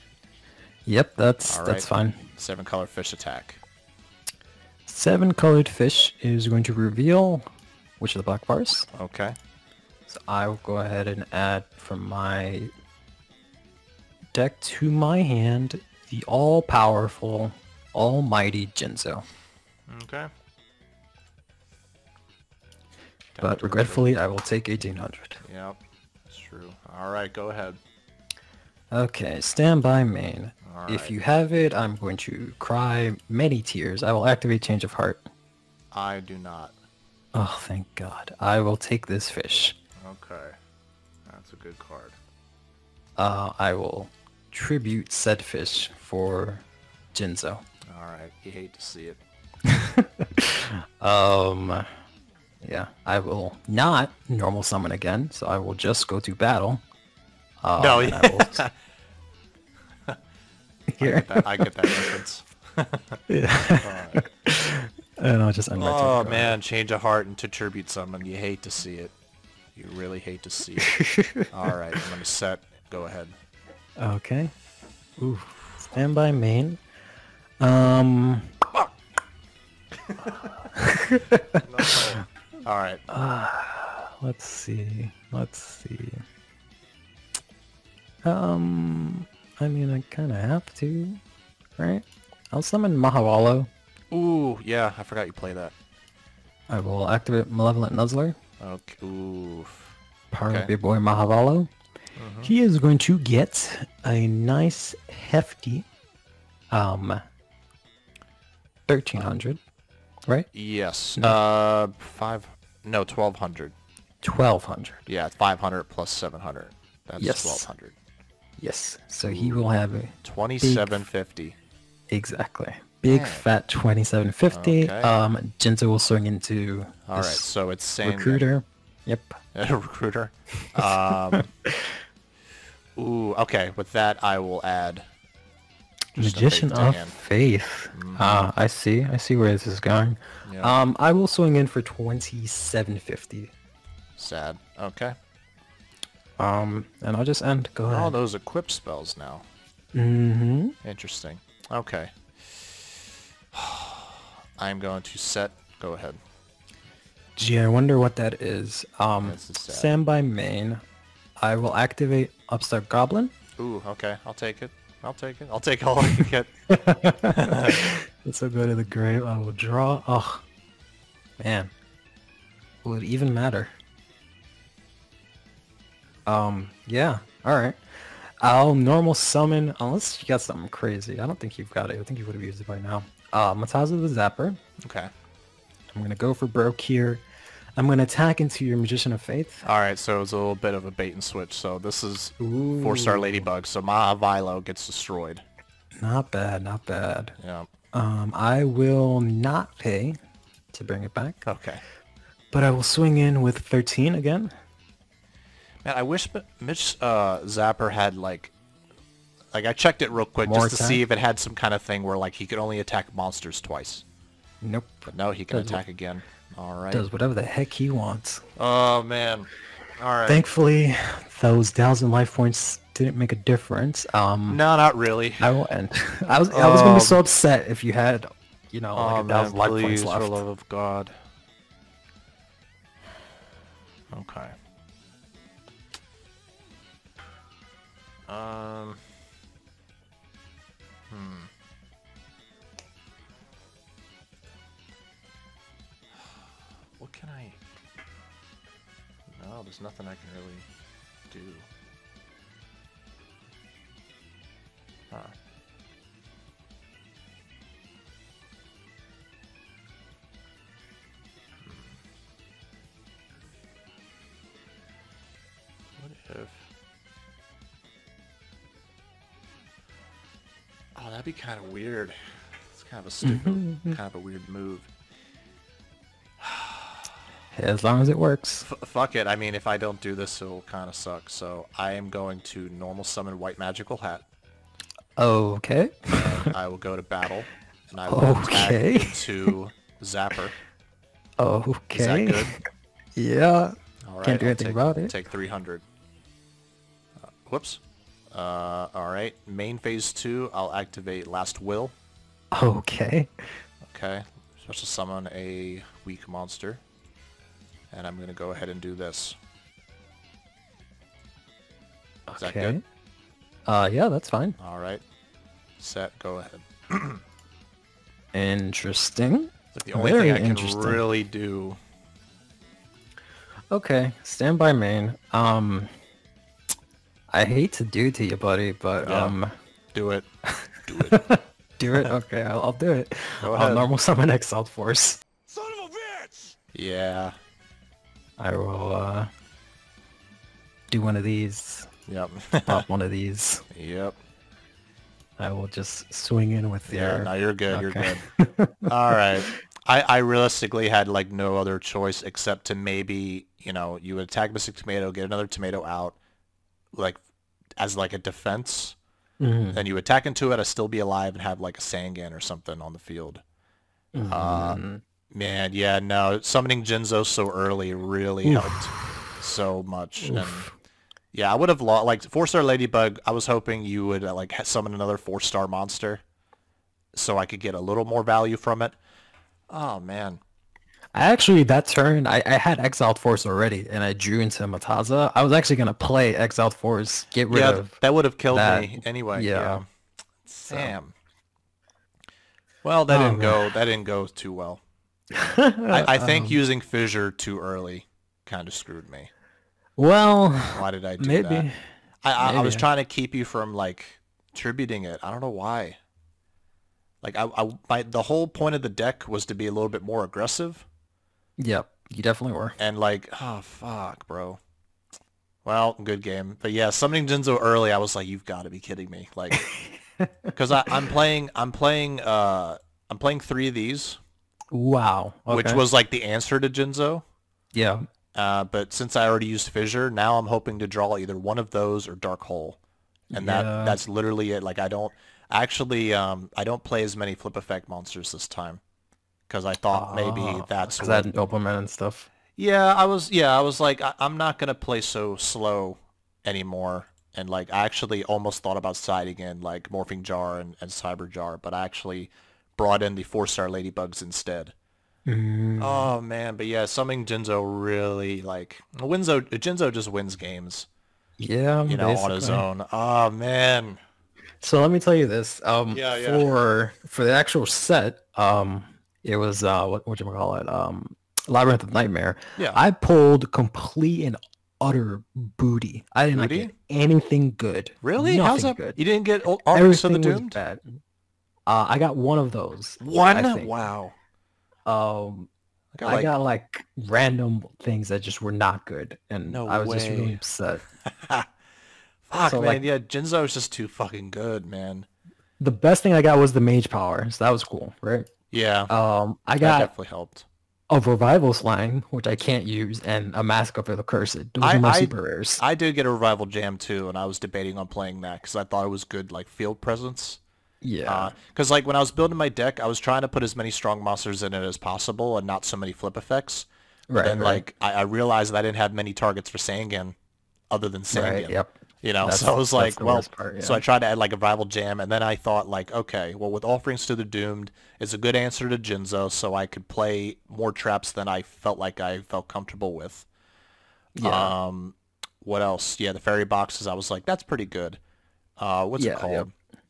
Yep, that's fine. Seven Colored Fish attack. Seven Colored Fish is going to reveal Witch of the Black Forest. Okay. So I will go ahead and add from my deck to my hand the all-powerful, almighty Jinzo. Okay. But regretfully, I will take 1800. Yep, that's true. All right, go ahead. Okay, stand by main. Right. If you have it, I'm going to cry many tears. I will activate Change of Heart. I do not. Oh, thank God. I will take this fish. Okay. That's a good card. I will tribute said fish for Jinzo. Alright, you hate to see it. Yeah, I will not normal summon again, so I will just go to battle. No, yeah. I get that reference. Yeah. And I'll just end my turn. Oh man, Change of Heart and to tribute someone. You hate to see it. You really hate to see it. Alright, I'm gonna set. Go ahead. Okay. Ooh. Stand by main. Fuck. No. Alright. Let's see. I mean, I kind of have to, right? I'll summon Mahawalo. Ooh, yeah, I forgot you play that. I will activate Malevolent Nuzzler. Okay. Oof. Power of Big Boy Mahawalo. He is going to get a nice hefty, 1300, right? Yes. No. 1200. 1200. Yeah, 500 plus 700. That's 1200. Yes, so he will have a 2750. Exactly. Big fat 2750. Okay. Jinzo will swing into so it's same recruiter. Thing. Yep. Recruiter. Okay, with that I will add Magician of Faith. I see where this is going. Yep. I will swing in for 2750. Sad. Okay. And I'll just end. Go ahead. All those equip spells now. Interesting. Okay. I'm going to set. Go ahead. Gee, I wonder what that is. Sam by main. I will activate Upstart Goblin. Ooh, okay. I'll take it. I'll take it. I'll take all I can get. Let's go to the grave. I will draw. Oh, man. Will it even matter? Yeah. All right. I'll normal summon, unless you got something crazy. I don't think you've got it. I think you would have used it by now. Mataza the Zapper. Okay. I'm going to go for broke here. I'm going to attack into your Magician of Faith. All right, so it was a little bit of a bait and switch. So this is 4-star Ladybug. So Mahavilo gets destroyed. Not bad, not bad. Yeah. I will not pay to bring it back. Okay. But I will swing in with 13 again. Man, I wish Mitch Zapper had, like I checked it real quick just to see if it had some kind of thing where, like, he could only attack monsters twice. Nope. But no, he can attack again. All right. Does whatever the heck he wants. Oh, man. All right. Thankfully, those 1,000 life points didn't make a difference. No, not really. I will end. I was going to be so upset if you had, you know, like, 1,000 life points left. For the love of God. Okay. What can I... No, there's nothing I can really do. Huh. What if... Oh, that'd be kind of weird. It's kind of a stupid, kind of a weird move. As long as it works. Fuck it. I mean, if I don't do this, it'll kind of suck. So I am going to normal summon White Magical Hat. Okay. And I will go to battle, and I will attack to Zapper. Okay. Is that good? Yeah. All right. Can't do anything about it. Take 300. Whoops. All right. Main phase 2. I'll activate Last Will. Okay. Okay. Special summon a weak monster, and I'm gonna go ahead and do this. Is that good? Yeah, that's fine. All right. Set. Go ahead. Interesting. It's like the only thing I can really do. Okay. Stand by main. I hate to do to you, buddy, but yeah. Do it. Do it. Do it? Okay, I'll do it. Go ahead. I'll normal summon Exiled Force. Son of a bitch! Yeah. I will do one of these. Yep. Pop one of these. Yep. I will just swing in with your... Yeah, no, you're good, okay. You're good. All right. I realistically had, like, no other choice except to maybe, you know, you would attack Mystic Tomato, get another tomato out, like, as like a defense, and you attack into it, I'd still be alive and have like a Sangan or something on the field. Man, yeah, no, summoning Jinzo so early really helped so much. And yeah, I would have lost, like, 4-star Ladybug, I was hoping you would like summon another 4-star monster so I could get a little more value from it. Oh man. Actually, that turn, I had Exiled Force already, and I drew into Mataza. I was actually going to play Exiled Force, get rid of that. That would have killed me anyway. Yeah. Sam. Well, that didn't go. That didn't go too well. I think using Fissure too early kind of screwed me. Well, why did I do that? I was trying to keep you from, like, tributing it. I don't know why. Like, the whole point of the deck was to be a little bit more aggressive. Yep, you definitely were. And like, oh, fuck, bro. Well, good game. But yeah, summoning Jinzo early, I was like, you've got to be kidding me. Like, because I'm playing 3 of these. Wow. Okay. Which was like the answer to Jinzo. Yeah. But since I already used Fissure, now I'm hoping to draw either one of those or Dark Hole. And that's literally it. Like, I don't actually, I don't play as many flip effect monsters this time, because I thought maybe that's because I had Doberman and stuff. Yeah, I was like, I'm not gonna play so slow anymore, and like I actually almost thought about siding in like Morphing Jar and Cyber Jar, but I actually brought in the 4-star ladybugs instead. Mm. Oh man, but yeah, summoning Jinzo really Jinzo just wins games. Yeah, you know, basically on his own. Oh man. So let me tell you this. For the actual set, it was Labyrinth of Nightmare. Yeah. I pulled complete and utter booty. I didn't get anything good. Really? Nothing. How's that good? You didn't get Offerings to the Doom? Was bad. I got one of those. One? Wow. I got like random things that just were not good, and I was just really upset. Fuck, so, man, Jinzo is just too fucking good, man. The best thing I got was the Mage Power, so that was cool, right? Yeah. I got that definitely helped. A Revival Slime, which I can't use, and a Mask of the Cursed. Those are my super rares. I did get a Revival Jam too, and I was debating on playing that because I thought it was good, like field presence. Yeah. Because like when I was building my deck, I was trying to put as many strong monsters in it as possible and not so many flip effects. Right. And like I realized that I didn't have many targets for Sangan, other than Sangan. Right. Yep. You know, so I was like, well, so I tried to add like a Rival Jam, and then I thought like, okay, well, with Offerings to the Doomed, it's a good answer to Jinzo, so I could play more traps than I felt comfortable with. Yeah. What else? Yeah, the Fairy Boxes, I was like, that's pretty good. What's it called? Yep.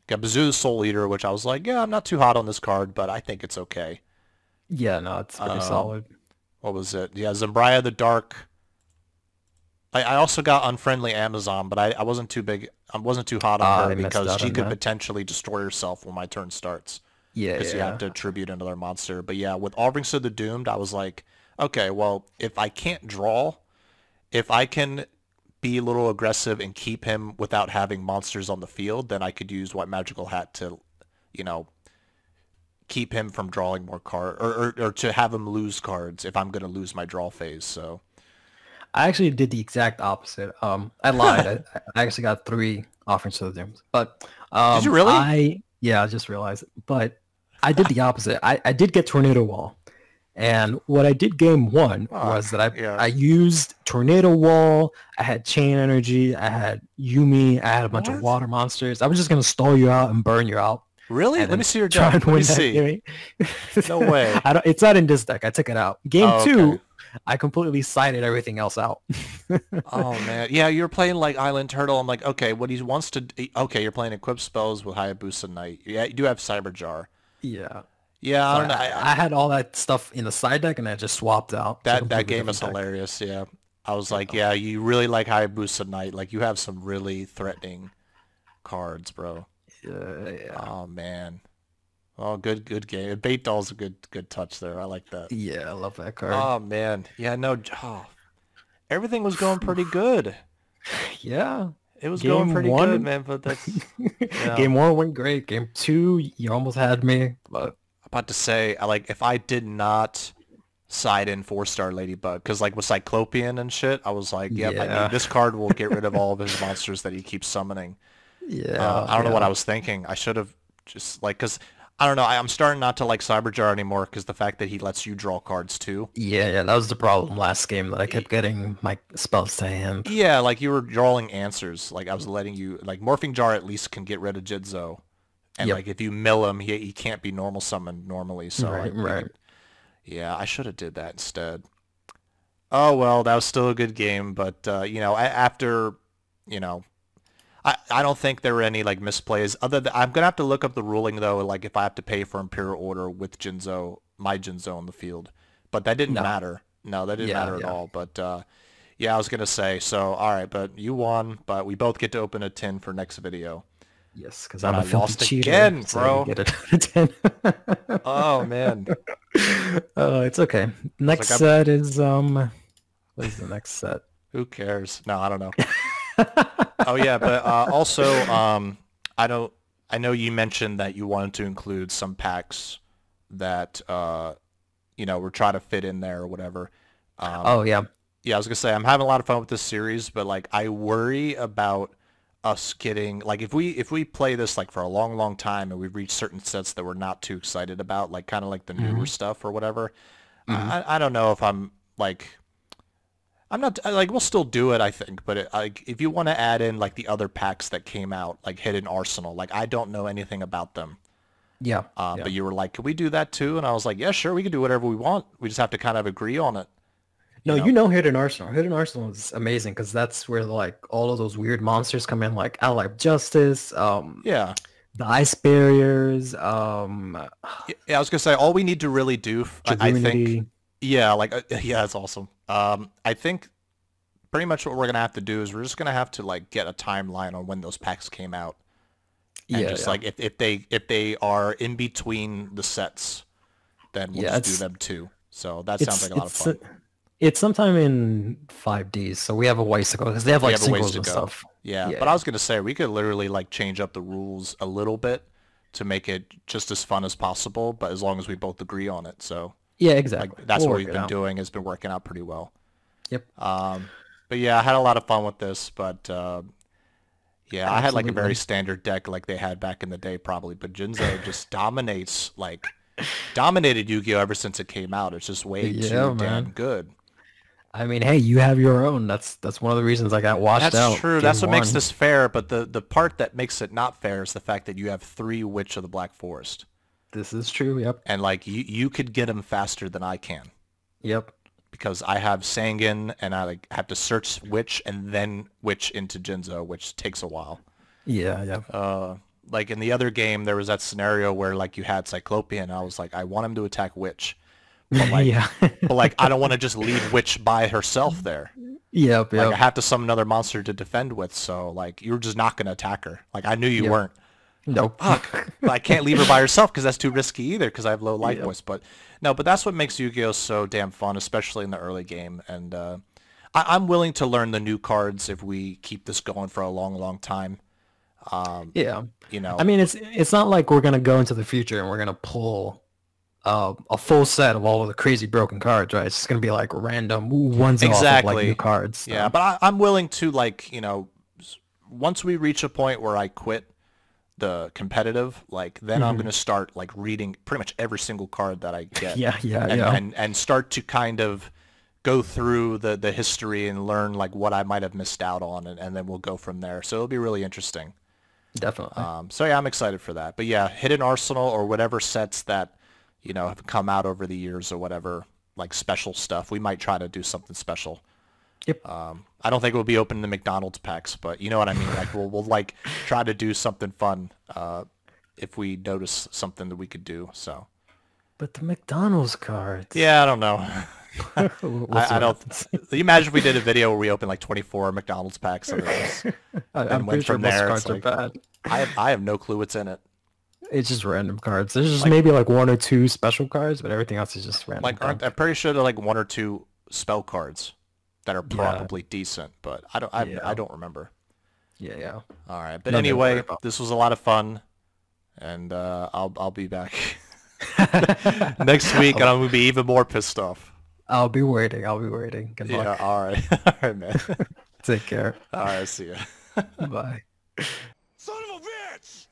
Got Bazoo the Soul Eater, which I was like, yeah, I'm not too hot on this card, but I think it's okay. Yeah, no, it's pretty solid. What was it? Yeah, Zombyra the Dark. I also got Unfriendly Amazon, but I wasn't too big. I wasn't too hot on her because she could potentially destroy herself when my turn starts. Yeah, because you have to tribute another monster. But yeah, with Offerings to the Doomed, I was like, okay, well, if I can't draw, if I can be a little aggressive and keep him without having monsters on the field, then I could use White Magical Hat to, you know, keep him from drawing more cards or to have him lose cards if I'm going to lose my draw phase, so... I actually did the exact opposite. I lied. I actually got 3 Offerings to the Doom. But did you really? Yeah, I just realized it. But I did the opposite. I did get Tornado Wall, and what I did game one was that I used Tornado Wall. I had Chain Energy. I had Yumi. I had a bunch of water monsters. I was just gonna stall you out and burn you out. Really? Let me see your deck. Let me see. No way. It's not in this deck. I took it out. Game two. Okay. I completely sided everything else out. Oh man, yeah, you're playing like Island Turtle. I'm like, okay, what he wants to, you're playing equip spells with Hayabusa Knight. Yeah, you do have Cyber Jar. Yeah, yeah. So I don't know. I had all that stuff in the side deck, and I just swapped out. That game is hilarious. Yeah, I was like, yeah, you really like Hayabusa Knight. Like you have some really threatening cards, bro. Yeah. Oh man. Oh, good game. Bait Doll's a good touch there. I like that. Yeah, I love that card. Oh, man. Yeah, no. Oh. Everything was going pretty good. Yeah. It was going pretty good, man. But that's, yeah. Game one went great. Game two, you almost had me. But I'm about to say, like, if I did not side in 4-star Ladybug, because, like, with Cyclopean and shit, I was like, yeah. I mean, this card will get rid of all of his monsters that he keeps summoning. Yeah. I don't know what I was thinking. I should have just, like, because... I don't know. I'm starting not to like Cyber Jar anymore because the fact that he lets you draw cards too. Yeah, that was the problem last game that I kept getting my spells to hand. Yeah, like you were drawing answers. Like I was letting you like Morphing Jar at least can get rid of Jinzo, and like if you mill him, he can't be normal summoned normally. So right. Yeah, I should have did that instead. Oh well, that was still a good game, but you know, after you know. I don't think there were any like misplays. Other than I'm gonna have to look up the ruling though, like if I have to pay for Imperial Order with Jinzo, my Jinzo in the field. But that didn't matter. No, that didn't matter at all. But yeah, I was gonna say so. All right, but you won. But we both get to open a 10 for next video. Yes, because I lost again, bro. So get a 10. Oh man. It's okay. Next set is What is the next set? Who cares? No, I don't know. Oh yeah, but also I know you mentioned that you wanted to include some packs that you know we're trying to fit in there or whatever. I was gonna say I'm having a lot of fun with this series, but like I worry about us getting like if we play this like for a long time and we've reached certain sets that we're not too excited about, like kind of like the newer stuff or whatever. I don't know if I'm like. I'm not like we'll still do it, I think, but it, like if you want to add in like the other packs that came out, like Hidden Arsenal, like I don't know anything about them. Yeah. But you were like, can we do that too? And I was like, yeah, sure, we can do whatever we want. We just have to kind of agree on it. No, you know Hidden Arsenal. Hidden Arsenal is amazing because that's where like all of those weird monsters come in, like Allied Justice. Yeah. The Ice Barriers. Yeah, I was gonna say all we need to really do, Divinity. I think. Yeah, like yeah, that's awesome. I think pretty much what we're gonna have to do is we're just gonna have to like get a timeline on when those packs came out. And yeah, just like if they are in between the sets, then we'll just do them too. So that sounds like a lot of fun. It's sometime in 5Ds, so we have a ways to go because they have like singles and stuff. Yeah, but I was gonna say we could literally like change up the rules a little bit to make it just as fun as possible, but as long as we both agree on it. So yeah, exactly. Like, that's what we've been doing. It's been working out pretty well. Yep. But yeah, I had a lot of fun with this. But yeah, absolutely. I had like a very standard deck like they had back in the day, probably. But Jinzo just dominates, like dominated Yu-Gi-Oh ever since it came out. It's just way too damn good. I mean, hey, you have your own. That's one of the reasons I got washed out. That's true. That's what makes this fair. But the part that makes it not fair is the fact that you have 3 Witch of the Black Forest. This is true. Yep. And like you could get them faster than I can. Yep. Because I have Sangan, and I like have to search Witch and then Witch into Jinzo, which takes a while. Yeah. Yeah. Like in the other game, there was that scenario where like you had Cyclopean, and I was like, I want him to attack Witch. But like, yeah. But like, I don't want to just leave Witch by herself there. Yep, yep. Like, I have to summon another monster to defend with. So like, you're just not going to attack her. Like, I knew you weren't. Nope. Like, fuck. But I can't leave her by herself because that's too risky either. Because I have low life points. But no, but that's what makes Yu-Gi-Oh so damn fun, especially in the early game. And I'm willing to learn the new cards if we keep this going for a long, long time. Yeah. You know. I mean, it's not like we're gonna go into the future and we're gonna pull a full set of all of the crazy broken cards, right? It's just gonna be like random ones off of, like, new cards. So. Yeah, but I'm willing to, like, you know, once we reach a point where I quit the competitive, like, then I'm gonna start like reading pretty much every single card that I get. And start to kind of go through the history and learn like what I might have missed out on, and then we'll go from there. So it'll be really interesting. Definitely. So yeah, I'm excited for that. But yeah, Hidden Arsenal or whatever sets that, you know, have come out over the years or whatever, like special stuff. We might try to do something special. Yep. I don't think we'll be open to McDonald's packs, but you know what I mean. Like we'll like try to do something fun if we notice something that we could do. So. But the McDonald's cards. Yeah, I don't know. I don't. You imagine if we did a video where we opened like 24 McDonald's packs and went from there. Cards are like, bad. I have no clue what's in it. It's just random cards. There's just like, maybe like 1 or 2 special cards, but everything else is just random. Like I'm pretty sure there are like 1 or 2 spell cards that are probably decent, but I don't remember. Yeah, yeah. All right, but anyway, this was a lot of fun, and I'll be back next week, and I'm gonna be even more pissed off. I'll be waiting. I'll be waiting. Good luck. Yeah. All right. All right, man. Take care. All right. See ya. Bye. Son of a bitch.